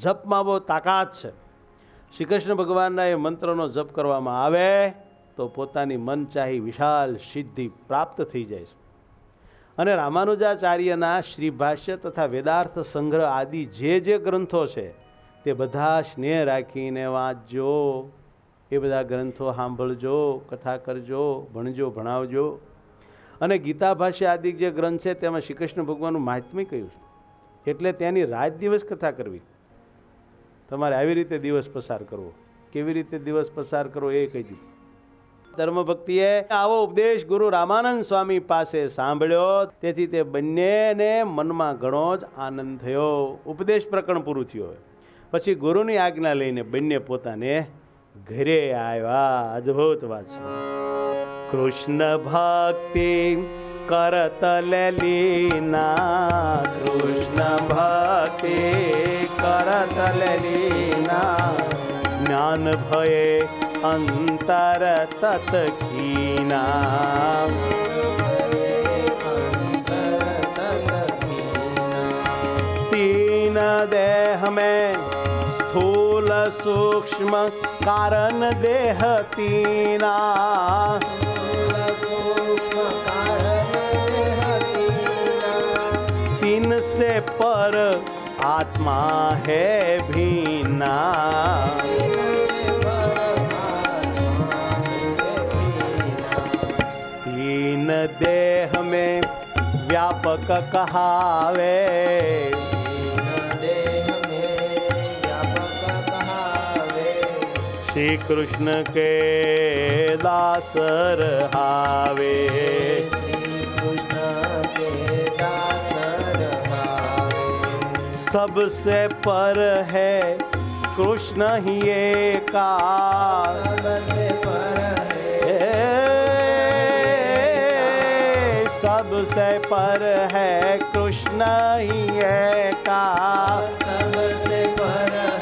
जप में बो ताकत छे। श्री कृष्ण भगवानना ये मंत्रनो जप करवामां आवे तो पोतानी मन चाही विशाल सिद्धि प्राप्त थई जाय छे। अने रामानुजाचार्यना श्रीभाष्य तथा वेदार्थ संग्रह आदि जे जे ग्रंथों छे ते बधा स्नेह राखीने वाँचजो। ये बधा ग्रंथों सांभळजो, कथा करजो, भणजो, भणावजो। अने गीता भाष्य आदि जे ग्रंथ है तेमां श्री कृष्ण भगवाननुं महात्म्य कह्युं छे, एटले तेनी रात दिवस कथा करवी। तमारे आवी रीते दिवस पसार करवो, केवी रीते दिवस पसार करवो ए कही दीधुं। धर्मभक्तिए आवो उपदेश गुरु रामानंद स्वामी पासे सांभळ्यो, तेथी ते बन्नेने मनमा घणो ज आनंद थयो। उपदेश प्रकरण पूरुं थयुं। पछी गुरुनी आज्ञा लईने बन्ने पोताने घरे आया। अद्भुत वाच कृष्ण भक्ति करत लीना, कृष्ण भक्ति करत लीना, ज्ञान भये अंतर तत कीना। तीन देह में स्थूल सूक्ष्म कारण देह तीना, तीन से पर आत्मा है भीना। तीन देह में व्यापक कहावे, श्री कृष्ण के दास रहावे, श्री कृष्ण के दास रहावे। सबसे पर है कृष्ण ही एका, सबसे पर है, सबसे पर है कृष्ण ही एका, सबसे पर है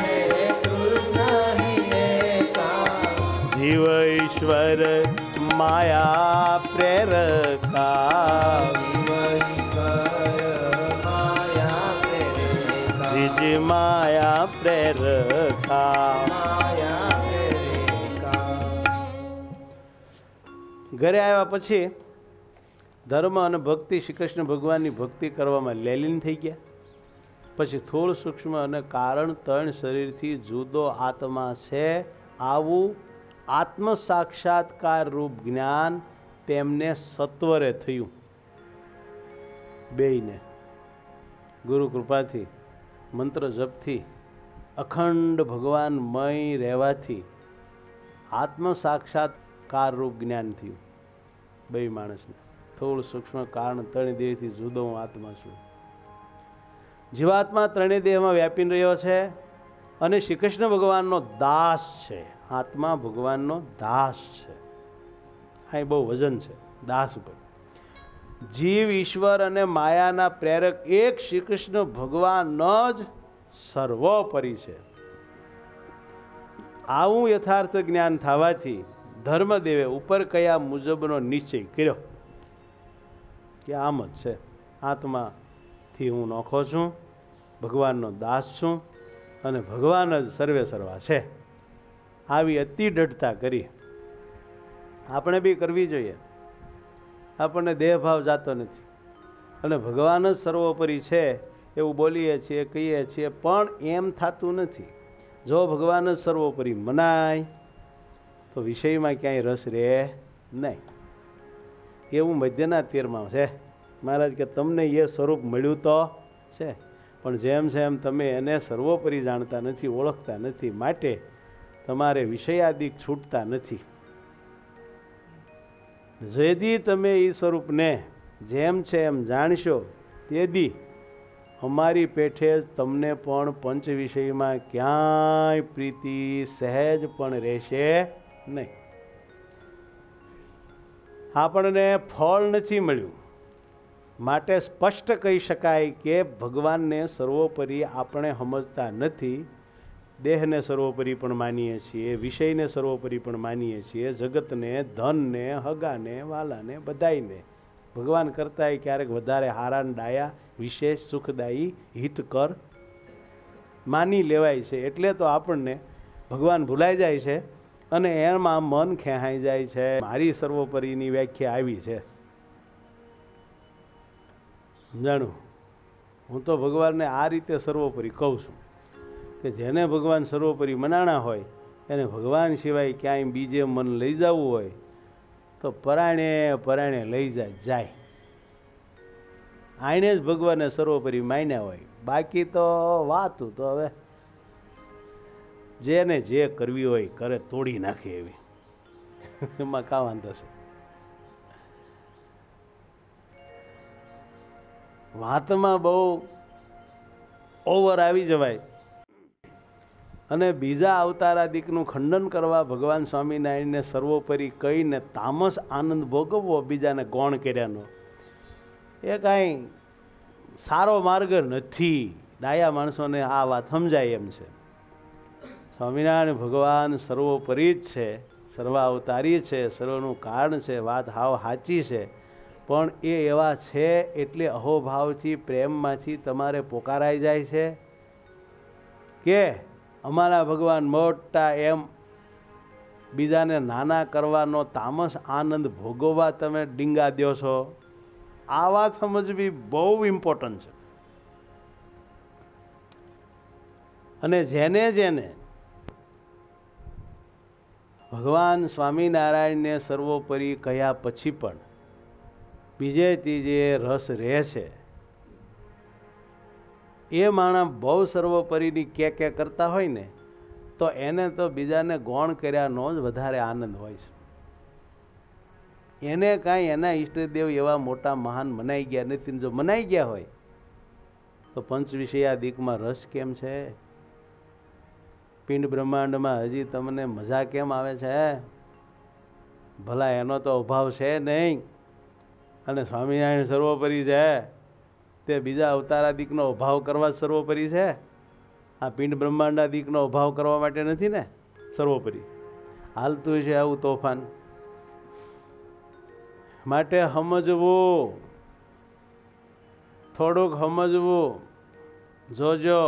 जीव ईश्वर माया प्रेरका। जिज माया प्रेरका। घरे आया पछी धर्म अने भक्ति श्री कृष्ण भगवाननी भक्ति करवामां लेलीन थई गया। पछी थोड़ सूक्ष्म अने कारण तरण शरीरथी जुदो आत्मा छे आवुं आत्म साक्षात्कार रूप ज्ञान तेमने सत्वरे थयुं। बेयने गुरु कृपाथी मंत्र जपथी अखंड भगवानमय रहेवाथी आत्म साक्षात्कार रूप ज्ञान थयुं। बे माणसने थोड़ सूक्ष्म कारण त्रण देहथी जुदो हूँ आत्मा छूं। जीवात्मा त्रणेय देह में व्यापी रह्यो छे अने श्री कृष्ण भगवाननो दास छे। आत्मा भगवाननो दास छे। आ बहु वजन छे दास पर। जीव ईश्वर अने मायाना प्रेरक एक श्री कृष्ण भगवान ज सर्वोपरि छे। आवुं यथार्थ ज्ञान थवाथी धर्मदेवे उपर कया मुजबनो निश्चय कर्यो के आम ज छे। आत्माथी हूँ नोखो छूं, भगवाननो दास छूं अने भगवान ज सर्वे सर्वा छे। आवी अति दृढ़ता करी आपणे बी करवी जोईए। આપણને દેહભાવ જાતો નથી અને ભગવાન જ સર્વોપરી છે એવું બોલીએ છીએ કહીએ છીએ પણ એમ થતું નથી। જો ભગવાન જ સર્વોપરી મનાય તો વિષયમાં ક્યાંય રસ રહે નહીં। એવું મધ્યના તેરમાં છે। મહારાજ કે તમને એ સ્વરૂપ મળ્યું તો છે પણ જેમ છે એમ તમે એને સર્વોપરી જાણતા નથી, ઓળખતા નથી, માટે તમારે વિષયાદિક છૂટતા નથી। यदि तमे ई स्वरूपने जेम छे एम जाणशो तेदी अमारी पेठे तमने पण पंच विषय में क्यांय प्रीति सहज पण रहेशे नहीं। आपणने फल नथी मळ्युं माटे स्पष्ट कही शकाय के भगवान ने सर्वोपरि आपणे समजता नथी। देह ने सर्वोपरि पण मानीए छीए, विषय ने सर्वोपरि पण मानीए छीए, जगत ने, धन ने, हगा ने, वाला ने, बधाई ने भगवान करता क्यारेक वधारे हारा ने डाया विशेष सुखदायी हितकर मानी लेवाय छे। एटले तो आपणने भगवान भूलाई जाय छे अने एमां मन खेहाई जाय छे। मारी सर्वोपरिनी व्याख्या आवी छे। जाणो हूँ तो भगवान ने आ रीते सर्वोपरि कहूं छुं कि जेने भगवान सर्वोपरि मनाणा होय एने भगवान सिवाय क्यांय बीजे मन लई जावुं होय तो पराणे पराणे लई जाय जाय। आणे ज भगवाने सर्वोपरि मान्या होय। बाकी तो वात तो हवे जेने जे करवी होय करे तोडी नाखे एवी एमां का वांधो छे। वातमां बहु ओवर आवी जवाय अने बीजा अवतारादिकनु खंडन करवा भगवान स्वामीनारायण ने सर्वोपरि कहीने तामस आनंद भोगवो बीजाने गौण कर्यानो ए कांई सारो मार्ग नथी। डाया माणसोने आ वात समजाय एम छे। स्वामीनारायण भगवान सर्वोपरि ज छे, सर्वावतारी छे, सर्वनु कारण छे। वात हाव साची छे पण ए एवा छे एटले अहोभावथी प्रेममांथी तमारे पोकाराई जाय छे के अमारा भगवान मोटा एम बीजाने नाना करवानो तामस आनंद भोगवा तमे डींगा द्यो छो। आ वात समजवी बहु इम्पोर्टंट छे। अने जेने जेने भगवान स्वामीनारायण ने सर्वोपरि कह्या पछी पण बीजे तीजे रस रहे छे ये माणा बहु सर्वोपरिनी क्या क्या करता होय ने तो एने तो बीजाने गौण कर्यानो ज वधारे आनंद होय छे। एने कांई एना इष्टदेव एवा मोटा महान मनाई गया नथी। जो मनाई गया होय तो पंच विषयादिकमां रस केम छे? पिंड ब्रह्मांडमां हजी तमने मजा केम आवे छे? भला एनो तो अभाव छे नहीं अने स्वामीनारायण सर्वोपरि छे। बीजा अवतारादिकनो अभाव करवा सर्वोपरि छे। आ पिंड ब्रह्मांडादिकनो अभाव करवा माटे नथी ने सर्वोपरि। हालतुं छे आवुं तोफान माटे समजवो, थोड़ोक समजवो जोजो।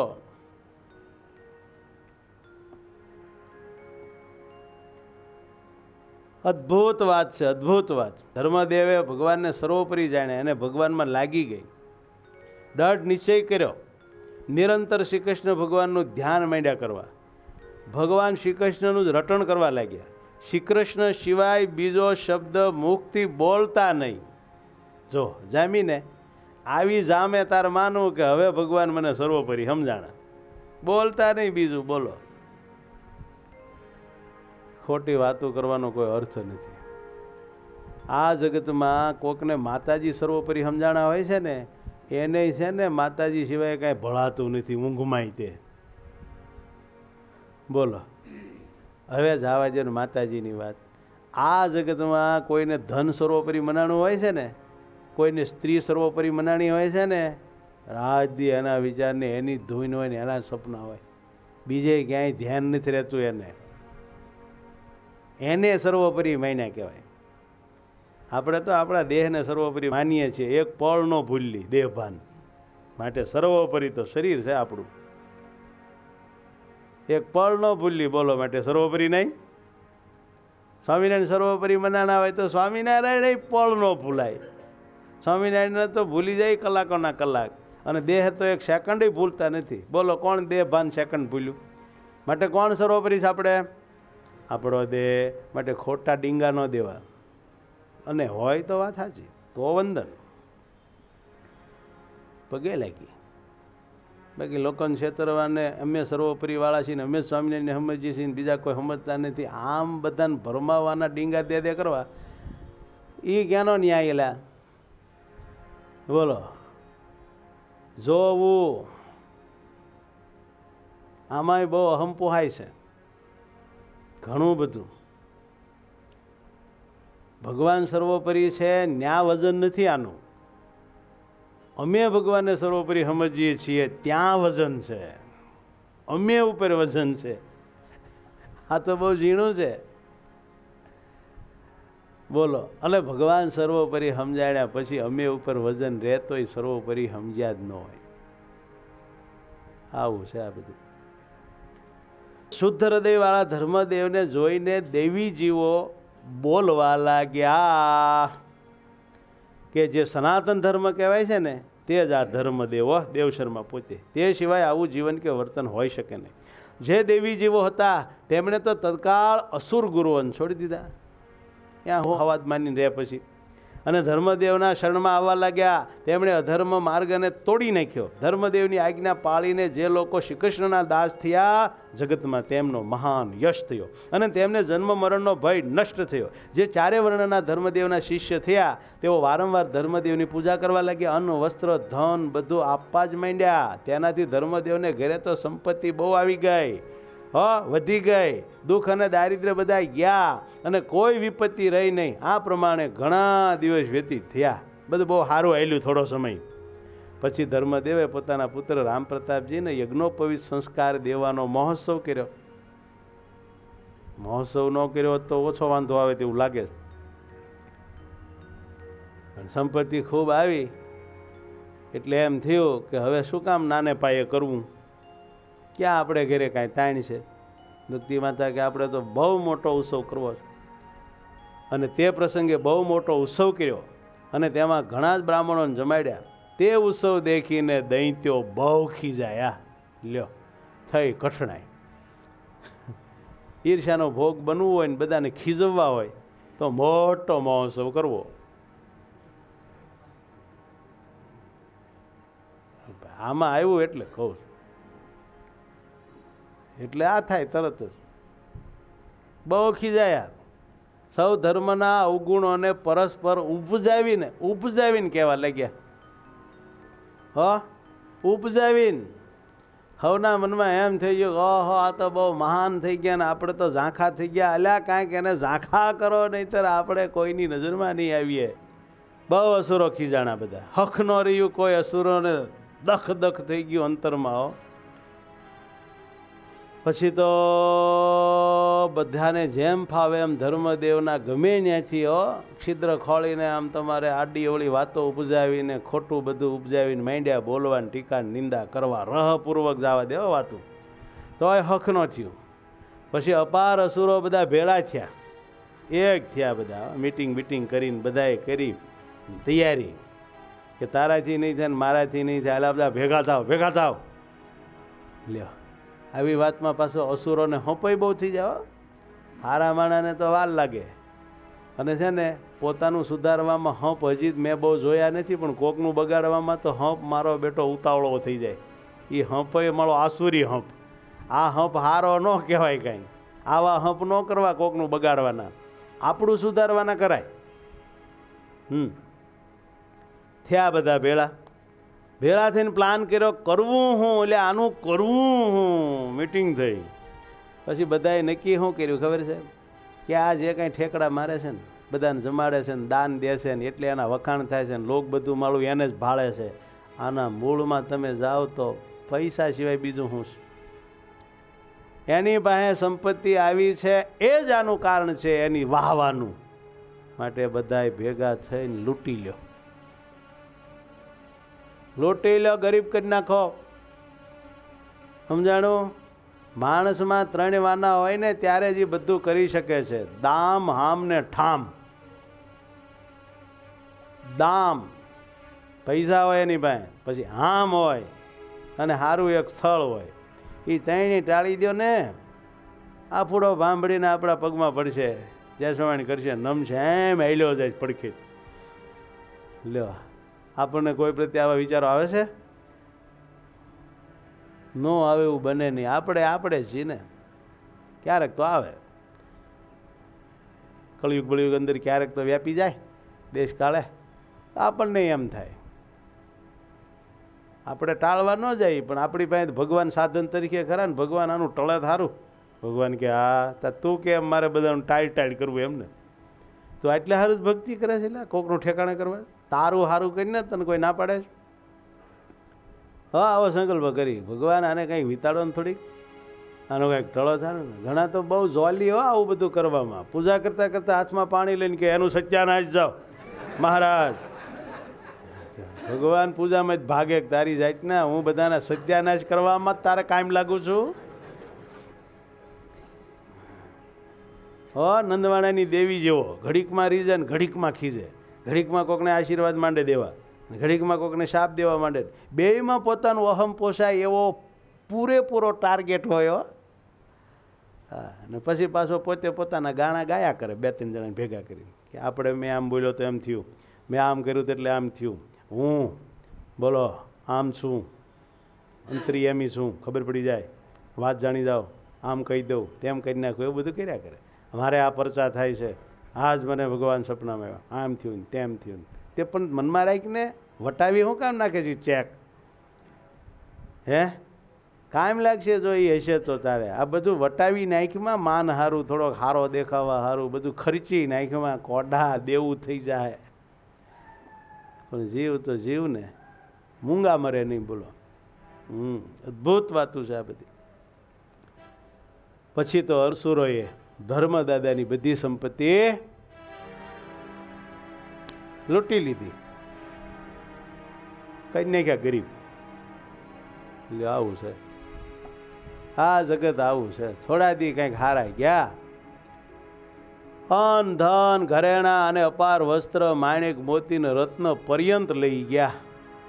अद्भुत बात छे, अद्भुत बात। धर्मदेवे भगवान ने सर्वोपरि जाण्या अने भगवान में लागी गई, दृढ़ निश्चय कर्यो, निरंतर श्री कृष्ण भगवाननु ध्यान मांड्या करवा, भगवान श्री कृष्णनु ज रटण करवा लाग्या। श्री कृष्ण सिवाय बीजो शब्द मुखथी बोलता नहीं। जो जामीने आवी जामे तार मानू के हवे भगवान मने सर्वोपरि समजाणा। बोलता नहीं, बीजू बोलो। खोटी वातो करवानो कोई अर्थ नथी। आ जगत में कोक ने माताजी सर्वोपरि समझाणा होय छे ने एने छे ने माताजी सिवाय कई भळातुं नथी। ऊँघ माई ते बोलो हवे जावा दे ने माताजीनी वात। आ जगत में कोई ने धन सर्वोपरि मनाणुं होय छे ने, कोई ने स्त्री सर्वोपरि मनाणी होय छे ने। रात दी एना विचार ने एनी धून होय ने एना सपना होय, बीजे क्यांय ध्यान नथी रहेतुं। एने एने सर्वोपरि मान्या कहेवाय। આપણે તો આપણા દેહને સર્વોપરી માનીએ છીએ, એક પળ ન ભૂલી દેહભાન માટે સર્વોપરી તો શરીર છે આપણું, એક પળ ન ભૂલી બોલો માટે સર્વોપરી નહીં। સ્વામિનારાયણ સર્વોપરી મનાના હોય તો સ્વામિનારાયણ એક પળ ન ભૂલાય। સ્વામિનારાયણને તો ભૂલી જાય કલાકોના કલાક, અને દેહ તો એક સેકન્ડય ભૂલતા નથી। બોલો કોણ દેહભાન સેકન્ડ ભૂલ્યું? માટે કોણ સર્વોપરી છે? આપણે આપણો દેહ। માટે ખોટા ડીંગા ન દેવા, અને હોય તો વાત સાચી તો વંદન પગે લાગી। બાકી લોકોને છેતરવાને અમે સર્વોપરીવાળા છીએ ને અમે સ્વામિનારાયણને સમજીએ છીએ ને બીજા કોઈ સમજતા નથી। આમ બધાને ભરમાવાના ડીંગા દે દે કરવા એ ક્યાંનો ન્યાય? એલા બોલો જોવું આમાંય બહુ અહંપોહાય છે ઘણું બધું। ભગવાન સર્વોપરી છે, ન્યા વજન નથી આનું। અમે ભગવાનને સર્વોપરી સમજીએ છીએ, ત્યાં વજન છે, અમે ઉપર વજન છે। આ તો બહુ ઝીણું છે બોલો। એટલે ભગવાન સર્વોપરી સમજાડ્યા પછી અમે ઉપર વજન રહેતો એ સર્વોપરી સમજ્યા જ ન હોય। આવું છે આ બધું। શુદ્ધ હૃદયવાળા ધર્મદેવને જોઈને દેવી જીવો बोलवा लाग्या के जे सनातन धर्म कहवाय छे ने ते ज आ धर्मदेव देवशर्मा पोते, ते सिवाय आवुं जीवन के वर्तन होई शके नहीं। जे देवी जीवो हता तेमणे तो तत्काल असुर गुरुओने छोड़ी दीधा, त्यां हवाद मानी रह्या पछी। अने धर्मदेवना शरणमां आववा लाग्या, तेमणे अधर्म मार्गने तोड़ी नाख्यो। धर्मदेवनी आज्ञा पाळीने जे लोको श्री कृष्णना दास थया जगतमां तेमनो महान यश थयो अने तेमने जन्म मरणनो भय नष्ट थयो। जे चारे वर्णना धर्मदेवना शिष्य थया तेओ वारंवार धर्मदेवनी पूजा करवा लाग्या, अन्न वस्त्र धन बधुं आपवा ज मांड्या। तेनाथी धर्मदेवने घरे तो संपत्ति बहु आवी गई, ह वधी गई, दुख अने दारिद्र्य बधाय गया अने कोई विपत्ति रही नहीं। आ प्रमाणे घणा दिवस व्यतीत थया, बधुं बहु सारूं हाल्युं। थोड़ो समय पछी धर्मदेवे पोताना पुत्र राम प्रतापजीने यज्ञोपवीत संस्कार देवानो महोत्सव कर्यो। महोत्सव न कर्यो तो ओछो वांधो आवे तेवुं लागे, पण संपत्ति खूब आवी एटले एम थयुं के हवे शुं काम नाने पाये करवुं। क्या आपणे घरे कांई ताण छे? दुखती माता के आपणे तो बहु मोटो उत्सव करवो छे। अने ते प्रसंगे बहु मोटो उत्सव कर्यो अने तेमां घणा ज ब्राह्मणोने जमाड्या। ते उत्सव देखीने दैत्यो बहु खीजाया, ल्यो थई कठणाई। ईर्ष्यानो भोग बनवो होय ने बधाने खीजववा होय तो मोटो महोत्सव करवो। आमां आव्युं एटले कहूं छुं। एटले आ थाय तरत बहु खीजाया। सौ धर्मना अवगुणोने परस्पर उपजावीने उपजावीने कहेवा लाग्या। ह उपजावीने हवना मनमा एम थई गयो ओहो आ तो बहु महान थई गया ने आपणे तो झांखा थई गया। अल्या कांईक एने झांखा करो नहीतर आपणे कोईनी नजरमां नहीं आवीए। बहु असुरो खीजाणा, बधा हक न रह्यो कोई असुरोने, दख दख थई गयो अंतरमां। हो पछी तो बधाने जेम फावे एम धर्मदेवना गमे न्याथी हो छिद्र खोळीने आम तमारे आडी ओळी वातो उपजावीने खोटू बधुं उपजावीने मांड्या बोलवाने टीका निंदा करवा। रहपूर्वक जावा देवा वातुं तोय हक न थयुं। पछी अपार असुरो बधा भेळा थया, एक थया, बधा मीटिंग बीटिंग करीने बधाए करी तैयारी के ताराथी नहीं थाय माराथी नहीं थाय, आला बधा भेगा थाव भेगा थाव। ल्यो આવી વાતમાં પાછો અસુરોને હંપાઈ બહુ થઈ જાવ, હારા માણાને તો વાલ લાગે। અને છે ને પોતાનું સુધારવામાં હંપ હજી મેં બહુ જોયા નથી, પણ કોકનું બગાડવામાં તો હંપ મારો બેટો ઉતાવળો થઈ જાય। એ હંપ એ મારો આસુરી હંપ। આ હંપ હારો ન કહેવાય કાંઈ। આવા હંપ ન કરવા કોકનું બગાડવાના, આપણું સુધારવાના કરાય। थे आ बधा भेळा भेळा थईने प्लान कर्यो करवुं हुं એટલે આનું કરવું હું મીટિંગ થઈ પછી બધાએ નક્કી શું કર્યું ખબર છે કે આ જે કાંઈ ઠેકડા મારે છે ને બધાને જમાડે છે ને દાન દે છે ને એટલે એના વખાણ થાય છે ને લોક બધું માળું એને જ ભાળે છે આના મૂળમાં તમે જાઓ તો પૈસા સિવાય બીજું શું છે એની પાસે સંપત્તિ આવી છે એ જ આનું કારણ છે એની વાહવાનું માટે બધાએ ભેગા થઈને લૂંટી લ્યો લૂંટી લ્યો ગરીબ કરી નાખો સમજાણો मानस में त्रण वाना होय ने त्यारे जी बधु करी शके छे दाम हाम ने ठाम दाम पैसा होय एनी पाहे पछी हाम होय अने हारू एक स्थळ होय ई तैणी टाळी द्यो ने आ फूडो भांभळीने आपणा पगमां पडशे जयसवाणी करशे नमशे एम हेल्यो जाय पडखी ल्यो आपणे कोई प्रत्ये आवा विचारो आवे छे नो आवे एवुं बने नहीं आपणे आपणे जी ने क्यारेक तो आवे कलियुग बलियुग अंदर क्यारेक तो व्यापी जाए देश काले आपणे एम थाय आपणे टाळवा न जाई पण आपणी पासे भगवान साधन तरीके खरा ने भगवान आनुं टळे थारू भगवान के आ ता तू केम मारे बधाने टाळ टाळ करवुं एम ने तो एटले हारू ज भक्ति करे छे ला कोकनुं ठेकाणे करवा तारू हारू करीने तने कोई ना पाडे हाँ आवो संकल्प करी भगवान आने कहीं विताड़ो ने थोड़ी आनो कहीं टळो था घना तो बहु जोली हो आवुं बधुं करवामां पूजा करता करता हाथ में पाणी लईने के एनुं सत्यानाश जाओ महाराज भगवान पूजा में भागे तारी जातना हूँ बधाना सत्यानाश करवामां तारे कायम लागू छूं हो नंदवाणानी देवी जेवो घड़ीक में रीझे ने घड़ीक में खीजे घड़ीक में कोकने आशीर्वाद मांडे देवा घड़ीक में कोकने शाप देवा मांडे बेय में पोतानो अहम पोसाय एवो पूरेपूरो टार्गेट होयो हाँ पछी पाछो पोते पोताना गाणा गाया करे बे तीन जणाने भेगा करीने के आपणे मैं आम बोल्यो तो एम थयुं मैं आम कर्युं तो एटले आम थयुं हूँ बोलो आम छूं अंतरी एमी छूं खबर पड़ी जाए वात जाणी जाओ आम कही दऊं तेम करी नाखुं एवुं बधुं कर्या करे मारे आ परचा थाय छे आज मने भगवान सपनामां आव्या आम थयुं तेम थयुं ते पण मनमा राखीने वटावी हूँ काम नाखे छे चेक हे कायम लागशे जो ए हशे तो तारे आ बधुं वटावी नाख्युं मान हारू थोड़ो हारो देखावा हारू बधुं खर्ची नाख्युं कोडा देवुं थई जाय पण जीव तो जीव ने मूंगा मरे नहीं बोलो हम्म अद्भुत वातुं छे आ बधी पछी तो असुरोए धर्मदादानी बधी संपत्ति लूटी लीधी कई नहीं क्या गरीब आऊ से आ जगत आऊ से थोड़ा दी कहीं हारा गया अन धन घरेणा अने अपार वस्त्र मणिक मोती ने रत्न पर्यंत लई गया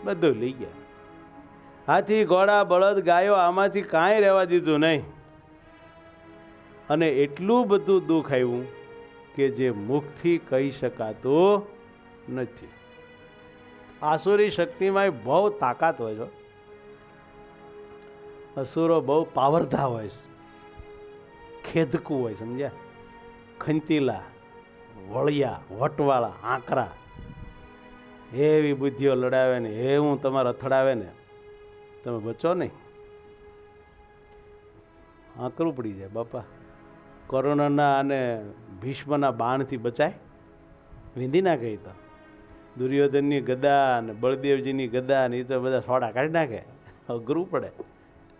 बधु लई गया हाथी घोड़ा बळद गायो आमांथी काई रहेवा दीधुं नहीं अने एटलुं बधुं दुख आव्युं के जे मुखथी कही शकातो नहीं आसुरी शक्ति में बहु ताकत हो असुरो बहु पावरधा हो खेदकू हो समझा खंतीला वलिया वटवाला आंकड़ा एवी बुद्धिओ लड़ावे ने एवं तमारे अथड़ावे ने तमे बचो नहीं आंकड़ू पड़ी जाए बापा कोरोना अने भीष्मना बाण थी बचाय वींधी ना गई तो दुर्योधन की गदा ने बलदेव जी की गदा ने तो बधा सोड़ा काढ़ी नाखे अघरू पड़े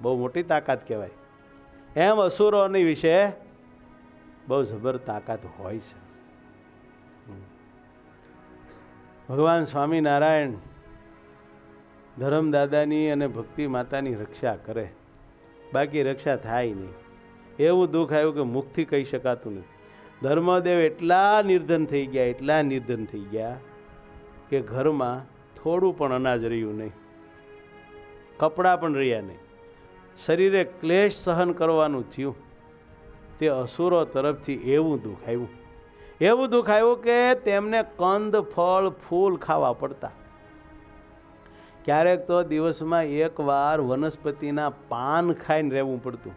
बहु मोटी ताकत कहवाय एम असुरो विषे बहु जबर ताकत होय छे भगवान स्वामीनारायण धर्मदादानी अने भक्ति मातानी रक्षा करे बाकी रक्षा थाय नहीं एवं दुख आव्युं के मुखथी कही शकातुं नहीं धर्मदेव एटला निर्धन थी गया एटला निर्धन थी गया कि घर में थोड़ू पण अनाज रह्युं नहीं कपड़ा पण रह्या नहीं शरीरे क्लेश सहन करवानुं थयुं ते असुरो तरफथी एवुं दुख आव्युं एवुं दुख आव्युं के तेमने कंद फल फूल खावा पड़ता क्यारेक तो दिवस में एक वार वनस्पतिना पान खाईने रहेवुं पड़तुं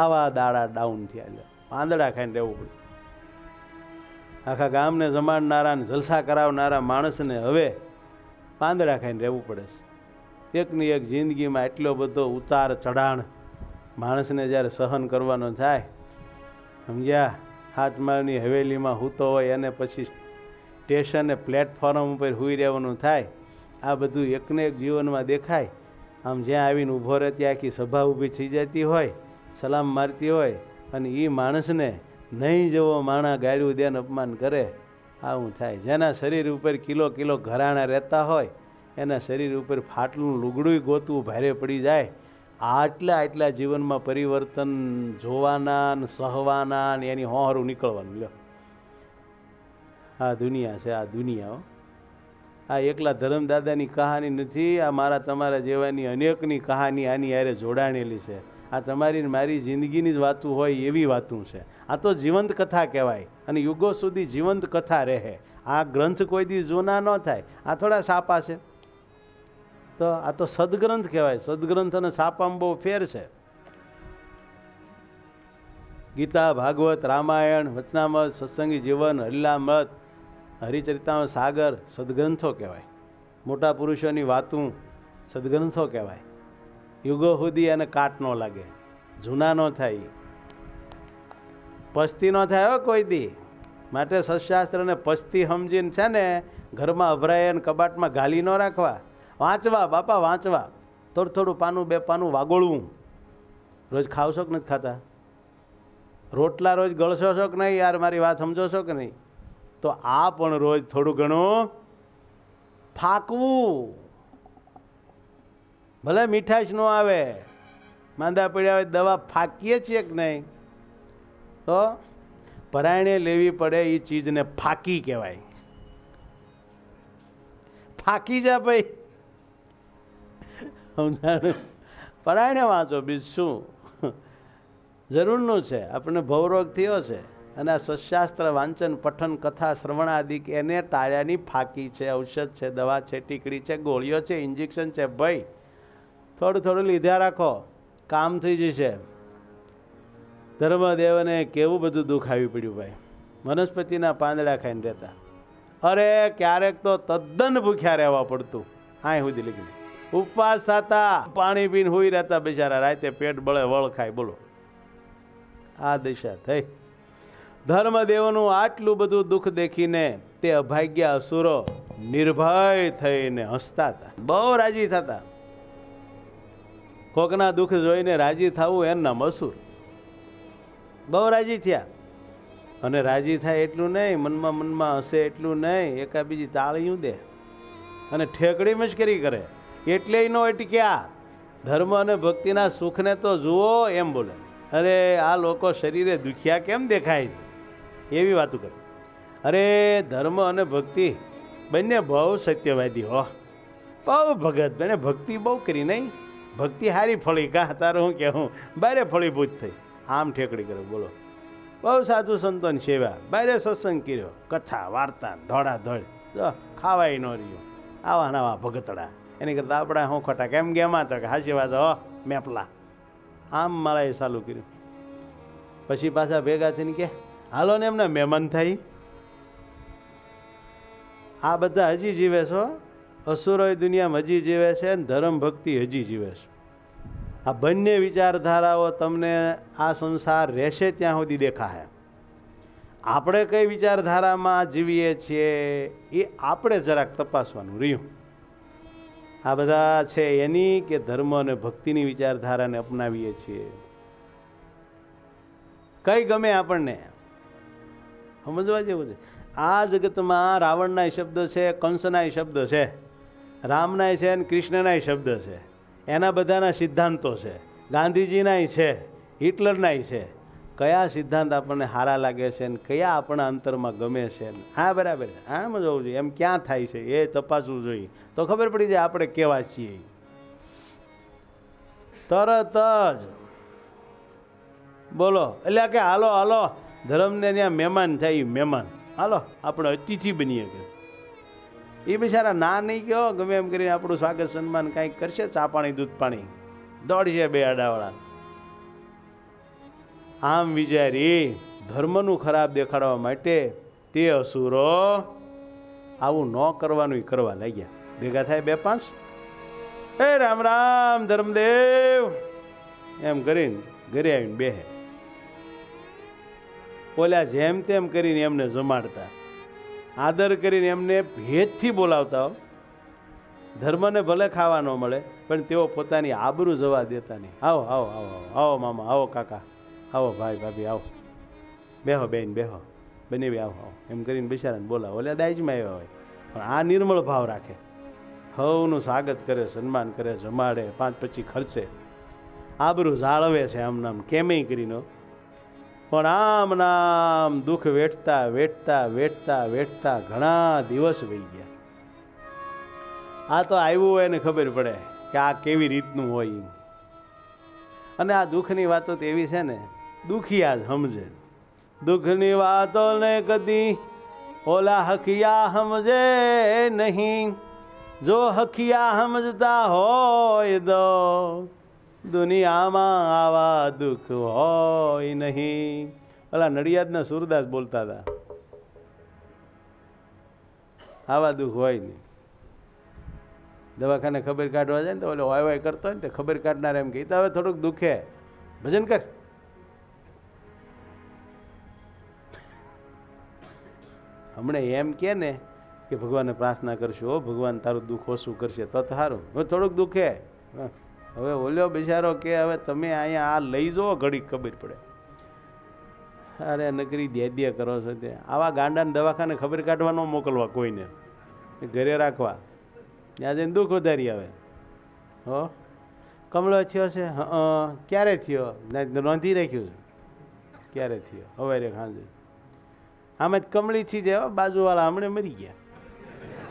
आवा दाड़ा डाउन थया पांदड़ा खाईने रहेवुं पड़तुं આખા ગામને જમાડનારા ને જલસા કરાવનારા માણસને હવે પાંદડા ખાઈને રહેવું પડે છે. એકની એક જિંદગીમાં એટલો બધો ઉતાર ચઢાણ માણસને જ્યારે સહન કરવાનો થાય, સમજ્યા? હાથ માળની હવેલીમાં હૂતો હોય અને પછી સ્ટેશને પ્લેટફોર્મ ઉપર સૂઈ રહેવાનું થાય. આ બધું એકને એક જીવનમાં દેખાય. આમ જ્યાં આવીને ઊભો રહે ત્યાં આખી સભા ઊભી થઈ જતી હોય, સલામ મારતી હોય, અને એ માણસને નહીં જેવો માણા ગાળ્યું દેન અપમાન કરે આવું થાય. જેના શરીર ઉપર કિલો કિલો ઘરાણા રહેતા હોય એના શરીર ઉપર ફાટલું લુગડું ગોતવું ભારે પડી જાય. આટલા આટલા જીવનમાં પરિવર્તન જોવાના ને સહવાના ને એની હોહરું નીકળવાનું. લ્યો, આ દુનિયા છે, આ દુનિયાઓ. આ એકલા ધરમદાદાની કહાની નથી, આ મારા તમારા જેવાની અનેકની કહાની આની યારે જોડાણેલી છે. આ તમારી મારી જિંદગીની જ વાતું હોય એવી વાતું છે. આ તો જીવંત કથા કહેવાય અને યુગો સુધી જીવંત કથા રહે. આ ગ્રંથ કોઈ દી જૂના ન થાય. આ થોડા સાપા છે, તો આ તો સદગ્રંથ કહેવાય. સદગ્રંથ અને સાપામાં બહુ ફેર છે. ગીતા, ભાગવત, રામાયણ, વચનામૃત, સત્સંગી જીવન, હરિલામૃત, હરિચરિત્રામૃત સાગર સદગ્રંથો કહેવાય. મોટા પુરુષોની વાતું સદગ્રંથો કહેવાય. યુગો સુધી એને કાટ ન લાગે, જૂના ન થાય, પસ્તી ન થાય કોઈ દી. માટે સત્શાસ્ત્રને પસ્તી સમજીને છે ને ઘરમાં અભરાય ને કબાટમાં ગાલી ન રાખવા. વાંચવા બાપા, વાંચવા. થોડું થોડું પાનું બે પાનું વાગોળવું. રોજ ખાવ છો કે નથી ખાતા? રોટલા રોજ ગળશો છો કે નહીં? યાર, મારી વાત સમજો છો કે નહીં? તો આ પણ રોજ થોડું ઘણું ફાંકવું. ભલે મીઠાશ ન આવે, માંદા પડ્યા હોય દવા ફાંકીએ છીએ કે નહીં? તો પરાયણે લેવી પડે એ ચીજને ફાંકી કહેવાય. ફાંકી જા ભાઈ, સમજાણું? પરાયણે વાંચો, બીજ શું? જરૂરનું છે. આપણને ભવરોગ થયો છે અને આ સત્શાસ્ત્ર વાંચન, પઠન, કથા, શ્રવણ આદિ એને ટાળ્યાની ફાંકી છે. ઔષધ છે, દવા છે, ટીકડી છે, ગોળીઓ છે, ઇન્જેક્શન છે. ભાઈ, થોડું થોડું લીધા રાખો, કામ થઈ જશે. ધર્મદેવને કેવું બધું દુઃખ આવી પડ્યું ભાઈ, વનસ્પતિના પાંદડા ખાઈને રહેતા. અરે ક્યારેક તો તદ્દન ભૂખ્યા રહેવા પડતું. હા, સુધી લીધી ઉપવાસ થતા, પાણી પીને હોઈ રહેતા બિચારા. રાતે પેટ બળે, વળ ખાય. બોલો, આ દિશા થઈ. ધર્મદેવનું આટલું બધું દુઃખ દેખીને તે અભાગ્યા અસુરો નિર્ભય થઈને હસતા હતા, બહુ રાજી થતા. કોકના દુઃખ જોઈને રાજી થવું એનું નામ અસુર. બહુ રાજી થયા. અને રાજી થાય એટલું નહીં, મનમાં મનમાં હશે એટલું નહીં, એકા બીજી તાળીયું દે અને ઠેકડી મશ્કરી કરે. એટલે ન અટક્યા. ધર્મ અને ભક્તિના સુખને તો જુઓ એમ બોલે. અરે આ લોકો શરીરે દુખ્યા કેમ દેખાય છે એવી વાતો કરે. અરે ધર્મ અને ભક્તિ બંને બહુ સત્યવાદી હો, બહુ ભગત. બંને ભક્તિ બહુ કરી નહીં, ભક્તિ હારી ફળી. કા તારું હું કહેવું, બારે ફળીભૂત થઈ. આમ ઠેકડી કર્યો. બોલો, બહુ સાધુ સંતોની સેવા, બારે સત્સંગ કર્યો, કથા વાર્તા, ધોળાધોળ. ખાવાય ન રહ્યું, આવા નવા ભગતડા. એની કરતાં આપણા હું ખોટા કેમ ગેમાં તો કે હાચી વાત હો મેપલા. આમ માળાએ ચાલુ કર્યું. પછી પાછા ભેગા થઈને કે હાલો ને એમના મહેમાન થઈ. આ બધા હજી જીવે છો, અસુરોય દુનિયામાં હજી જીવે છે ને ધર્મ ભક્તિ હજી જીવે છે. આ બંને વિચારધારાઓ તમને આ સંસાર રહેશે ત્યાં સુધી દેખાશે. આપણે કઈ વિચારધારામાં જીવીએ છીએ એ આપણે જરાક તપાસવાનું રહ્યું. આ બધા છે એની કે ધર્મ અને ભક્તિની વિચારધારાને અપનાવીએ છીએ. કઈ ગમે આપણને સમજવા જેવું છે. આ જગતમાં રાવણના શબ્દ છે, કંસના શબ્દ છે, રામનાય છે અને કૃષ્ણના શબ્દ છે. એના બધાના સિદ્ધાંતો છે, ગાંધીજીનાય છે, હિટલરનાય છે. કયા સિદ્ધાંત આપણને સારા લાગે છે ને કયા આપણા અંતરમાં ગમે છે ને હા બરાબર છે, હા મજાવું જોઈએ એમ ક્યાં થાય છે એ તપાસવું જોઈએ. તો ખબર પડી જાય આપણે કેવા છીએ. તરત જ બોલો એટલે કે હાલો હાલો ધર્મને ત્યાં મહેમાન થાય. મહેમાન હાલો આપણે અતિથિ બનીએ કે એ બિચારા ના નહીં કહો. ગમે એમ કરીને આપણું સ્વાગત સન્માન કાંઈક કરશે, ચા પાણી દૂધ પાણી દોડશે બે આડાવાળા. આમ વિચારી ધર્મનું ખરાબ દેખાડવા માટે ते असुरो आवुं न करवानुं करवा लाग्या। भेगा थाय बे पांच, ए राम राम धर्मदेव एम करीने घरे आवीने बेहे। ओला जेम तेम करीने एमने जमाडता, आदर करीने एमने भेदथी बोलावता। धर्म ने भले खावा न मळे पण तेओ पोतानी आबरू जवा देता नहीं। आओ आओ आओ आओ मामा, आओ काका, आओ भाई भाभी, आओ बेहो बेन बेहो बने भी आओ आओ एम करीने बिचाराने बोलाव। ओला दाइजमां आव्या होय पण आ निर्मळ भाव राखे, हवनुं स्वागत करे, सन्मान करे, जमाडे, पांच पची खर्चे, आबरू जाळवे छे आम नाम केमय करीने। पण आम नाम दुख वेठता वेठता वेठता वेठता घणा दिवस वही गया। आ तो आव्युं होय ने खबर पड़े कि आ केवी रीतनुं होय। अने आ दुःखनी वातो तो एवी छे ने दुखी आज समझे। दुःखनी वातो ने कदी ओला हकिया समझे नहीं, जो हकिया समझता होय तो दुनिया में आवा दुख होय नहीं। ओला नडियादना सूरदास बोलता था, आवा दुख होय नहीं। दवाखाने खबर काटवा जाए तो बोले वाय वाय करता है तो खबर काटना एम कहता है थोड़ों दुख है भजन कर। हमने एम क्या ने कि भगवान ने प्रार्थना करशो, भगवान तारू दुख ओछुं करशे तो थारू। हवे थोड़ों दुख है, हवे बोलो बिचारो के हवे तमे अहींया आ लई जो घड़ी खबर पड़े। अरे नकरी देदिया करो छो ते। आवा गांडाने दवाखाने खबर काटवा न मोकलवा कोईने, घरे राखवा। ત્યાં જઈને દુઃખ ઉધારી આવે। હો કમળો થયો છે, ક્યારે થયો, નોંધી રાખ્યું છે ક્યારે થયો, હવે રે ખાંજે। આમ જ કમળી થી જાય, બાજુવાળા હમણે મરી ગયા।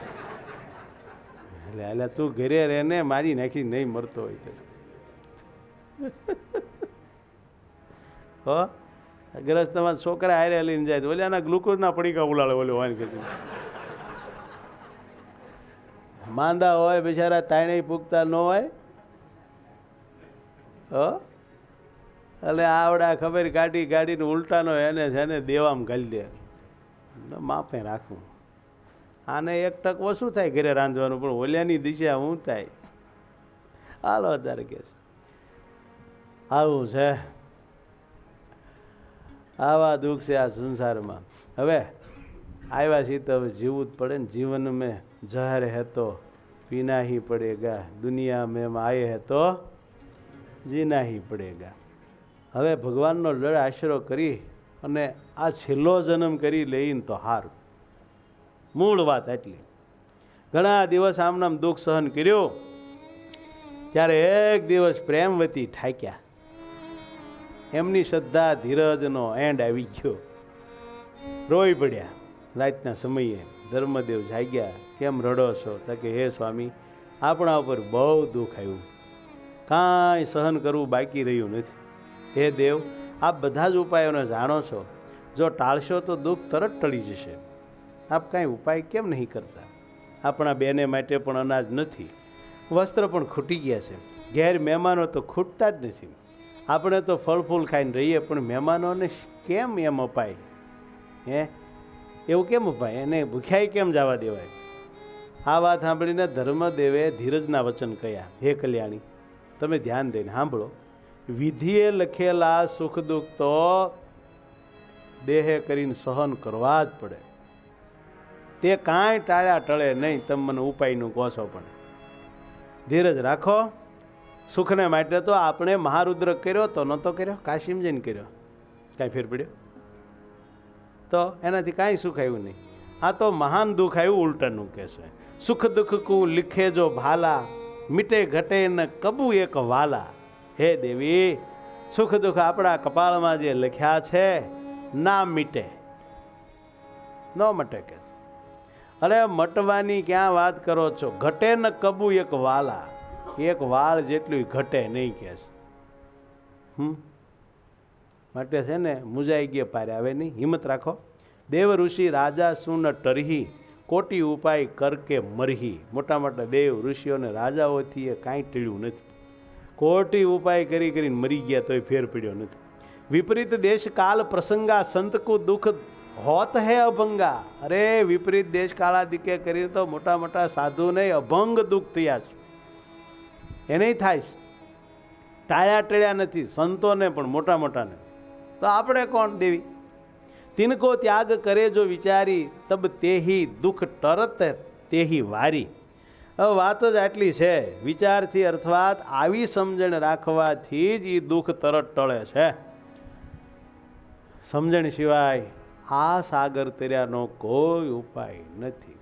એટલે એટલે તું ઘરે રહેને, મારી નાખી નહીં મરતો હોય તો। હો ગરજ તમારા છોકરા હારે લઈને જાય તો ઓલે આના ગ્લુકોઝના પડીકા ઉલાળે, ઓલે વાન કરી मांदा होय बेचारा ताणे पूगता न होय। हो अले आवड़ा खबर काटी काटी ने उल्टा नो एने छे देवा में घाली दे। माफे राखू आने एक टक ओछू थाय घरे रांधवानुं पण ओल्यानी दिशा हूँ थाय। हालो तार के आवुं छे, आवा दुख से आ संसार में। हवे आव्या छीए तो हवे जीववुं ज पड़े ने। जीवन में जहर है तो पीना ही पड़ेगा, दुनिया में माये है तो जीना ही पड़ेगा। हवे भगवान लड़ आश्रो करी अने आ छेल्लो जन्म करी लेईन तो हारू। मूळ वात एटली। घणा दिवस आम नाम दुख सहन कर्यो त्यारे एक दिवस प्रेमवती ठाक्या। एमनी श्रद्धा धीरजनो एंड आवी गयो। रोई पड्या रातना समये। धर्मदेव जाग्या, केम रड़ो छो? तो कि हे स्वामी अपना पर बहु दुख आव्युं, कांई सहन करवुं बाकी रह्युं नथी। हे देव आप बधा ज उपायोने जाणो छो, जो टाळशो तो दुख तरत टळी जशे। आप कांई उपाय केम नहीं करता? अपना बेने माटे पण अनाज नथी, वस्त्र पण खूटी गया छे, घेर मेहमानो तो खूटता ज नथी। आपणे तो फळफूल खाईने रहीए पण मेहमानोने केम एम अपाय? हे एवं केम उपाय? एने भूख्याई केम जावा देवाय? आ वात सांभळीने धर्मदेवे धीरजना वचन कह्या, हे कल्याणी तमे ध्यान दईने सांभळो। विधिए लखेला सुख दुख तो देहे करीने सहन करवा ज पड़े, ते कांई टाळ्या टळे नहीं। तम मने उपायनुं कहो छो पण धीरज राखो। सुखने माटे तो आपणे महारुद्र कर्यो तो नहोतो कर्यो, काशीम जईने कर्यो, कांई फेर पड्यो? तो एना कहीं सुख आयु नहीं। आ तो महान दुख आयु उल्टानु कहशे। सुख दुख को लिखे जो भाला, मिटे घटे न कबू एक वाला। हे देवी सुख दुख अपना कपाल में जे लख्या छे ना मिटे न मटे। के अरे मटवानी क्या बात करो छो? घटे न कबू एक वाला, एक वाल जेटलू घटे नहीं कहशे। हम्म माटे छे ने मुजाई गये पारे आवे नहीं। हिम्मत राखो। देव ऋषि राजा सुन टरही, कोटी उपाय करके मरही। मोटा मोटा देव ऋषिओ ने राजाओ थी कांई टीळ्युं नथी, कोटी उपाय करी करीने मरी गया तोय फेर पड्यो नथी। विपरीत देश काल प्रसंगा संत को दुख होत है अभंगा। अरे विपरीत देश काला दिखे करी तो मोटा मोटा साधु ने अभंग दुख थया छे। एने थाईस टाया टेळ्या नथी संतो ने पण मोटा मोटा ने, तो आपणे कोण देवी। तिनको त्याग करे जो विचारी तब तेही दुख टरत तेही वारी। अब बात ज आटली छे, विचार थी अर्थवात आवी समझण राखवाथी ज ई दुख तरत टळे छे। समझण सिवाय आ सागर तेर्यानो कोई उपाय नथी।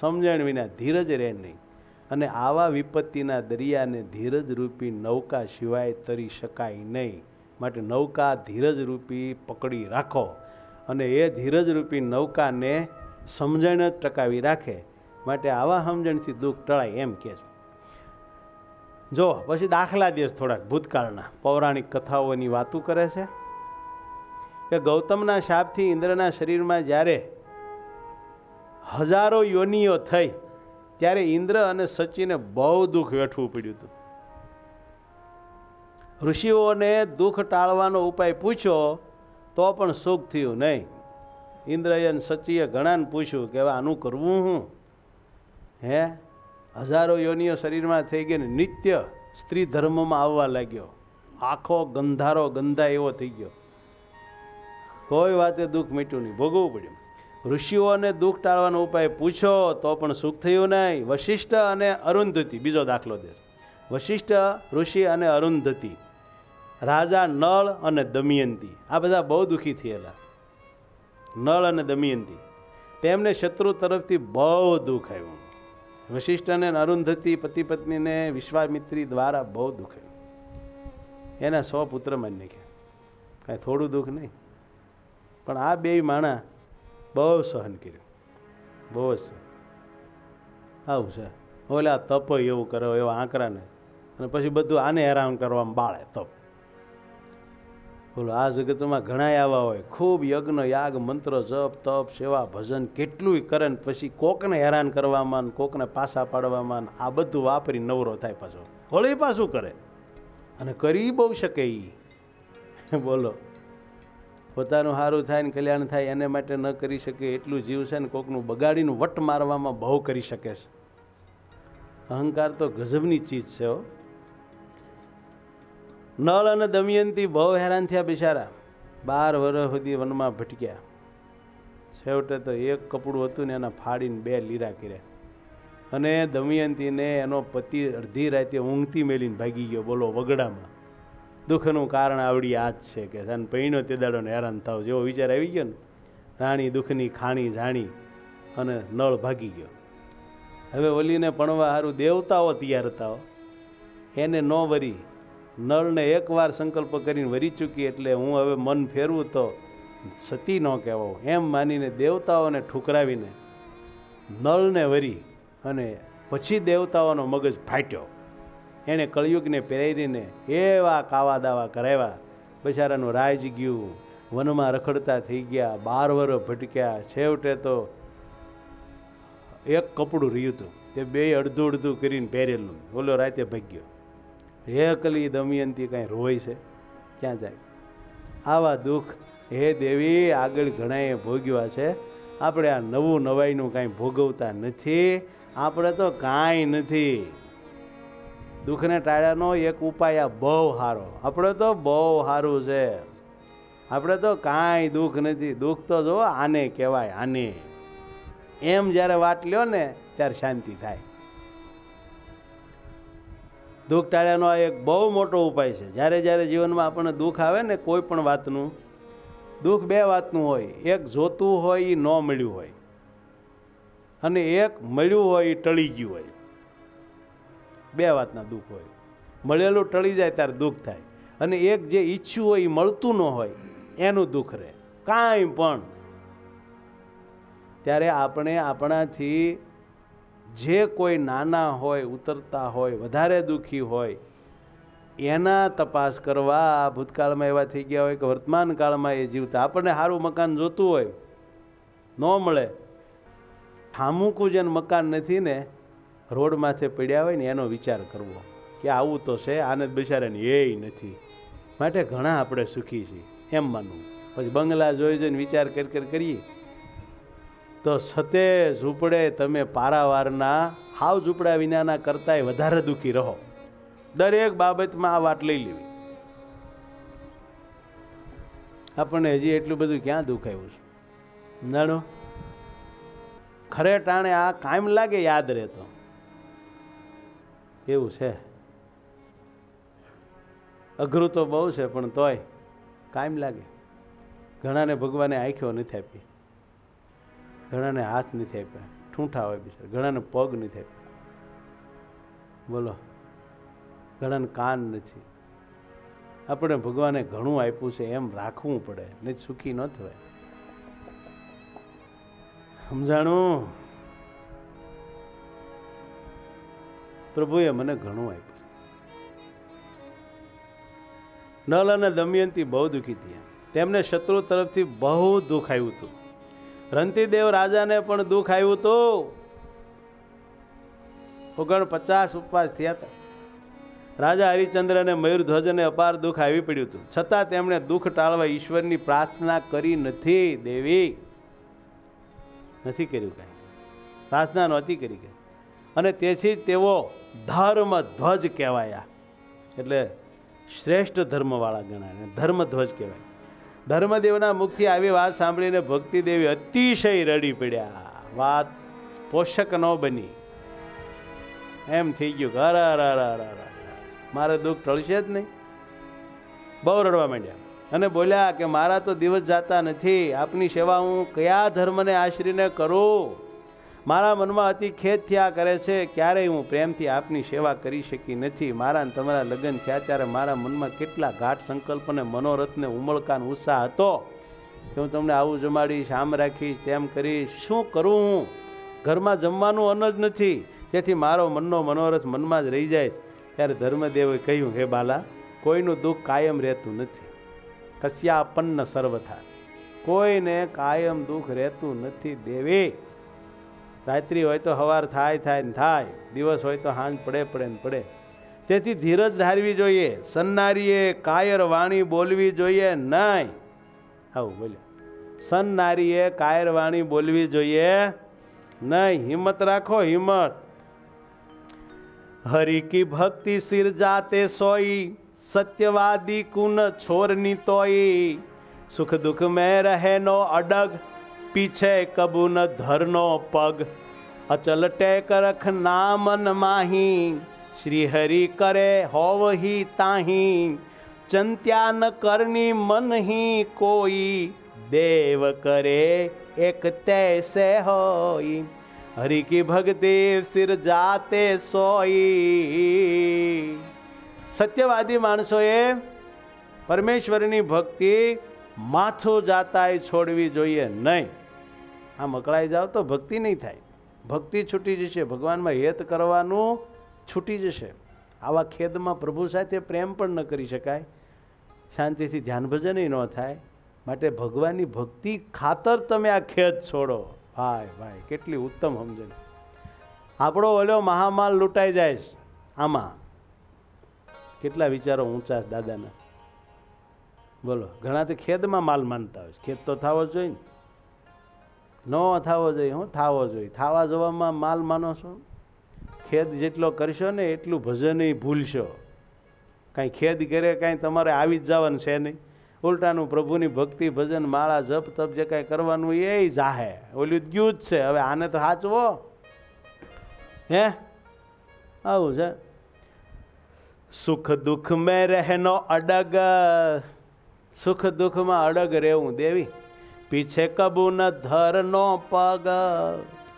समझण विना धीरज रहे नहीं अने आवा विपत्तिना दरिया ने धीरज रूपी नौका सिवाय तरी शकाय नहीं। माटे नौका धीरज रूपी पकड़ी राखो अने ए धीरज रूपी नौका ने समझण टकावी राखे। माटे आवा समझणथी दुख टळाय एम कहे छे। जो पछी दाखला देश थोड़ा भूतकाळना पौराणिक कथाओनी वातो करे छे कि गौतमना शापथी इंद्रना शरीर में ज्यारे हजारों योनिओ थई त्यारे इंद्र अने सचीने बहु दुख वेठवू पड्युं हतुं। ऋषिओने दुख टाळवानो उपाय पूछ्यो तो पण सुख थयुं नहीं। इंद्रए अने सचीए घणाने पूछ्युं के आनुं करवुं हुं हे। हजारों योनिओ शरीर में थई गई ने नित्य स्त्री धर्म में आववा लाग्यो। आखो गंधारो गंधा एवो थई गयो। कोई बाते दुख मीट्यू नहीं, भोगवू पड़ू। ऋषिओने दुख टाळवानो उपाय पूछो तो पण सुख थयुं नहीं। वशिष्ठ अने अरुंधति बीजो दाखलो दे। वशिष्ठ ऋषि अने अरुंधति, राजा नल अने दमयंती आ बधा बहु दुखी थयेला। नल अने दमयंती तेमने शत्रु तरफथी बहु दुख आव्युं। वशिष्ठ अने अरुंधति पति पत्नी ने विश्वामित्री द्वारा बहु दुख आव्युं। एना सौ पुत्र मारी नाख्या, कांई थोड़ुं दुख नहीं। पण आ बेय माणा बहु सहन कर्युं, बहु सहन। आव छे ओला तप एवुं करे एवा आंकराने अने पछी बधुं आने हैरान करवामां बाळे तप। बोलो आ जगतमां घणाय आवा होय, खूब यज्ञ याग मंत्र जप तप सेवा भजन केटलुंय करे ने पछी कोकने हैरान करवामां कोकने पाछा पाडवामां आ बधुं वापरी नवरो थाय। पाछो वळी पाछुं करे अने करी बहु शके ई। बोलो પોતાનું સારું થાય ને કલ્યાણ થાય એને માટે ન કરી શકે એટલું જીવ છે ને કોકનું બગાડીને વટ મારવામાં બહુ કરી શકે છે। અહંકાર તો ગજબની ચીજ છે હો। નળ અને દમયંતી બહુ હેરાન થયા બિચારા, બાર વર્ષ સુધી વનમાં ભટક્યા। છેવટે તો એક કપડું હતું ને એના ફાડીને બે લીરા કર્યા અને દમયંતીને એનો પતિ અડધી રાતે ઊંઘતી મેલીને ભાગી ગયો। બોલો વગડામાં દુઃખનું કારણ આવડી આ જ છે કે સાન પૈણો તે દાડોને હેરાન થાવ જેવો વિચાર આવી ગયો ને રાણી દુઃખની ખાણી જાણી અને નળ ભાગી ગયો। હવે ઓલીને પણવા સારું દેવતાઓ તૈયાર હતા એને ન વરી। નળને એકવાર સંકલ્પ કરીને વરી ચૂકી એટલે હું હવે મન ફેરવું તો સતી ન કહેવો એમ માનીને દેવતાઓને ઠુકરાવીને નળને વરી અને પછી દેવતાઓનો મગજ ફાટ્યો। एने कलयुग ने पेरीने एवा कावा दावा कराया। बेचारानु राज गयु, वन में रखड़ता थी गया, बार वर्ष भटक्या। छेवटे तो एक कपड़ू रह्यु तु ते बे अड़धु अड़धु करीने पेरेलू। बोलो राते भाग्यो। हे कली दमयंती कहीं रोय छे क्या जाए। आवा दुख हे देवी आगळ घणाए भोग्या छे। आपणे आ नवुं नवाईनुं कांई भोगवता नथी। आपणे तो कांई नथी। दुखने टाळ्यानो एक उपाय आ बहु सारो। आपणे तो बहु सारू छे, आपणे तो कांई दुख नथी। दुख तो जो आने कहेवाय आने। एम ज्यारे वाट ल्यो ने त्यारे शांति थाय। दुख टाळ्यानो एक बहु मोटो उपाय छे। ज्यारे ज्यारे जीवनमां आपणे दुख आवे ने कोई पण वातनुं, दुख बे वातनुं होय। एक जोतुं होय ई न मळ्युं होय अने एक मळ्युं होय ई टळी गयुं होय। बे वातना दुख होय। मळेलुं टळी जाय त्यारे दुख थाय अने एक जे ईच्छ्युं होय ई मळतुं न होय एनुं दुख रहे। कांई पण त्यारे आपणे आपणाथी जे कोई नाना होय उतरता होय वधारे दुखी होय एना तपास करवा। भूतकाळमां एवा थई गया होय के वर्तमान काळमां ए जीवता। आपणे सारुं मकान जोतुं होय न मळे, ठामुकू जेन मकान नथी ने रोड माथे पड्या होय ने एनो विचार करवो के आवुं तो छे आने बिचाराने एय नथी। माटे घणा आपणे सुखी छीए एम मानवुं। पछी बंगला जोई जोईने विचार कर कर करीए तो सते झूपड़े तमे पारावारना हाव झूपड़ा विनाना करताय वधारे दुखी रहो। दरेक बाबत में आ वात लई लेवी। अपने हजी एटलू बधु क्या दुखायु छे नाणो खरे टाणे आ कायम लागे याद रहे तो एवुं छे। अघरू तो बहु छे पण तोय कायम लागे। घणाने भगवाने आंखो नथी आपी, घणाने हाथ नथी आप्या, ठूंठा होय बिचारा, घणाने पग नथी आप्या, बोलो घणाने कान नथी। अपने भगवाने घणुं आप्युं छे एम राखवुं पड़े नहीं सुखी न थवाय। समझाणु प्रभुए मने घणुं आप्युं। नल अने दमयंती बहु दुखी थया, तेमने शत्रु तरफथी बहु दुख आव्युं हतुं। रंतीदेव राजाने पण दुख आव्युं हतुं। ઓગણપચાસ उपवास थया हता। राजा हरिचंद्र ने मयूरध्वज ने अपार दुख आई पड़ू थू, छता तेमणे दुख टाळवा ईश्वर की प्रार्थना करी नथी। देवी नथी कर्यु कांई, प्रार्थना नहोती करी कांई, अने तेथी तेओ धर्मध्वज कहेवाया, एटले श्रेष्ठ धर्मवाळा गणाने धर्मध्वज कहेवाय। धर्मदेवना मुखथी आवी वात सांभळीने भक्तिदेवी अतिशय रड़ी पड्या। वात पोषक न बनी, एम थई गयुं के अरे अरे अरे अरे मारे दुख टळशे ज नहीं। बहु रड़वा मांड्या अने बोल्या के मारा तो दिवस जाता नहीं, आपनी सेवा हूँ क्या धर्म ने आश्रीने करूँ। मारा मन में अति खेद थया करे छे, क्यारे हूँ प्रेमथी आपनी सेवा करी शकी नहीं। मारा ने तमारा लग्न थया त्यारे मारा मन में केटला गाठ संकल्प ने मनोरथ ने उमळकान उत्साह हतो के हूँ तमने आवुं जमाडीश, आम राखीश, तेम करीश, शुं करूँ हूँ, घर में जमवानुं अन्न ज नथी, तेथी मारो मननो मनोरथ मन में ज रही जाय। त्यारे धर्मदेवे कह्युं, हे बाला, कोईनु दुख कायम रहेतुं नथी, कस्यापन्न सर्वथा, कोईने कायम दुख रहेतुं नथी। देवी रात्रि होय तो हवार थाय थाय ने थाय, दिवस होय तो हांज पड़े पड़े ने पड़े। तेथी धीरज धारवी जोईए, सन्नारीए कायर वाणी बोलवी जोईए नहीं। हाउ बोल्यो, सन्नारीए कायर वाणी बोलवी जोईए नहीं। हिम्मत राखो, हिम्मत। हरि की भक्ति सिर जाते सोई, सत्यवादी कुन छोरनी तोई। सुख दुख में रहे नो अडग, पीछे कबू न धरनो पग। अचल टेक रख नामन माही, श्री हरि करे होवही ताही। चिंत्या न करनी मन ही कोई, देव करे एक तैसे होई। हरि की भक्ति सिर जाते सोई। सत्यवादी माणसोए परमेश्वरनी भक्ति माथो जाताय छोड़वी जोईए नहीं। आम अकड़ाई जाओ तो भक्ति नहीं थाय, भक्ति छूटी जशे, भगवान में हित करवानू छूटी जशे। आवा खेद में प्रभु साथे प्रेम पण न करी शकाय, शांति थी ध्यान भजन ही न थाय। माटे भगवानी भक्ति खातर तमे आ खेद छोड़ो। भाई भाई केटली उत्तम समझण। आपणो ओलो महामाल लूटाई जाए, आमा केटला विचारो ऊंचा दादाना। बोलो, घणा तो खेद में माल मानता हो, खेद तो थावो जोईए न थावो जोईए। हूँ थावो जोईए, थावा जवामां माल मानो छो। खेद जेटलो करशो ने एटलू भजन ही भूलशो। कांई खेद करे कांई तमारे आवी ज जवानुं छे नहीं। उल्टानु प्रभुनी भक्ति भजन माला जप तप जे कांई करवानुं ए जाहे। ओल्यू गयुं ज छे, हवे आने तो साचवो। हे आवुं छे। सुख दुख में रहेनो अडग, सुख दुख में अडग रहेवुं। देवी पीछे कबू न धरनो पग,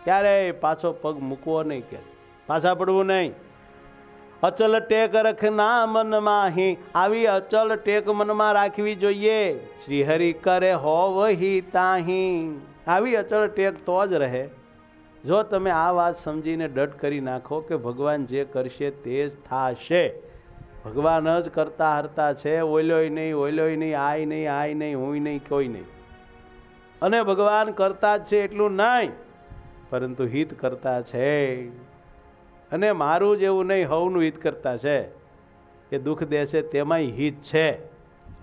क्यारे पाछो पग मूकवो नहीं, के पाछा पड़वुं नहीं। अचल टेक रखना मन माही, आवी अचल टेक मन में राखवी जोईए। श्री हरि करे होवही ताही, आवी अचल टेक तो ज रहे जो तमे आ वात समझीने डट करी नाखो के भगवान जे करशे ते ज थाशे। भगवान ज करता हरता छे। ओलोय नहीं, ओलोय नहीं, आय नहीं, आय नहीं, हुई नहीं, कोई नहीं। अने भगवान करता छे एटलुं नहीं, परंतु हित करता छे अने मारू जेवुं नहीं, हवनुं हित करता छे। ए दुख दे छे तेमांय हित छे।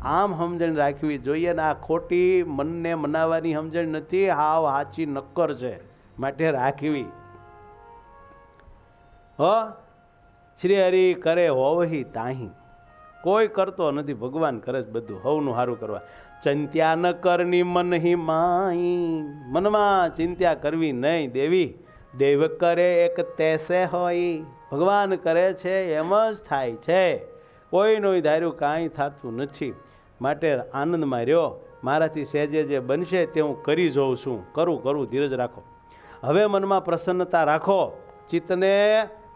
आम समझण राखवी जोईए ने आ खोटी मन ने मनावानी समझण नथी, हाव हाची नक्कर छे माटे राखवी। हो श्री हरि करे होवही ताही, कोई करतो नथी भगवान करे बधुं होवनु हारू करवा। चिंत्या न करनी मन ही माई, मन में चिंत्या करवी नहीं देवी। देव करे एक तैसे होई, भगवान करे छे एम ज थाय छे, कोईनु धार्यु काई थातुं नथी। माटे आनंद में रह्यो, माराथी सेजे जे बनशे ते हूँ करी जोऊं छूं। करूँ करूँ धीरज राखो, हवे मन में प्रसन्नता राखो, चित्तने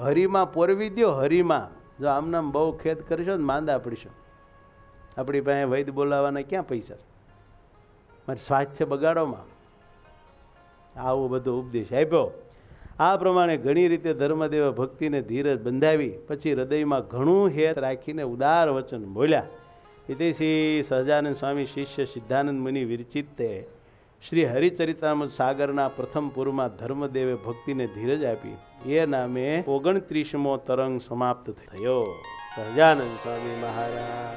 हरि में पोरवी द्यो। हरि में जो आमने बहु खेद करीशो तो मांदा पड़ीशो। अपनी पासे वैद्य बोलावाना क्या पैसा, मारे स्वास्थ्य बगाड़ो मां। आवो बधो उपदेश आप्यो। आ प्रमाणे घणी रीते धर्मदेवे भक्ति ने धीरज बंधावी, पछी हृदय में घणुं हेत राखीने उदार वचन बोल्या। इति श्री सहजानंद स्वामी शिष्य सिद्धानंद मुनि विरचित श्री हरिचरित्रामृत सागरना प्रथम पूर्व में धर्मदेवे भक्ति ने धीरज आपी ये नामे ओगणत्रीसमो तरंग समाप्त थयो। सहजानंद स्वामी महाराज।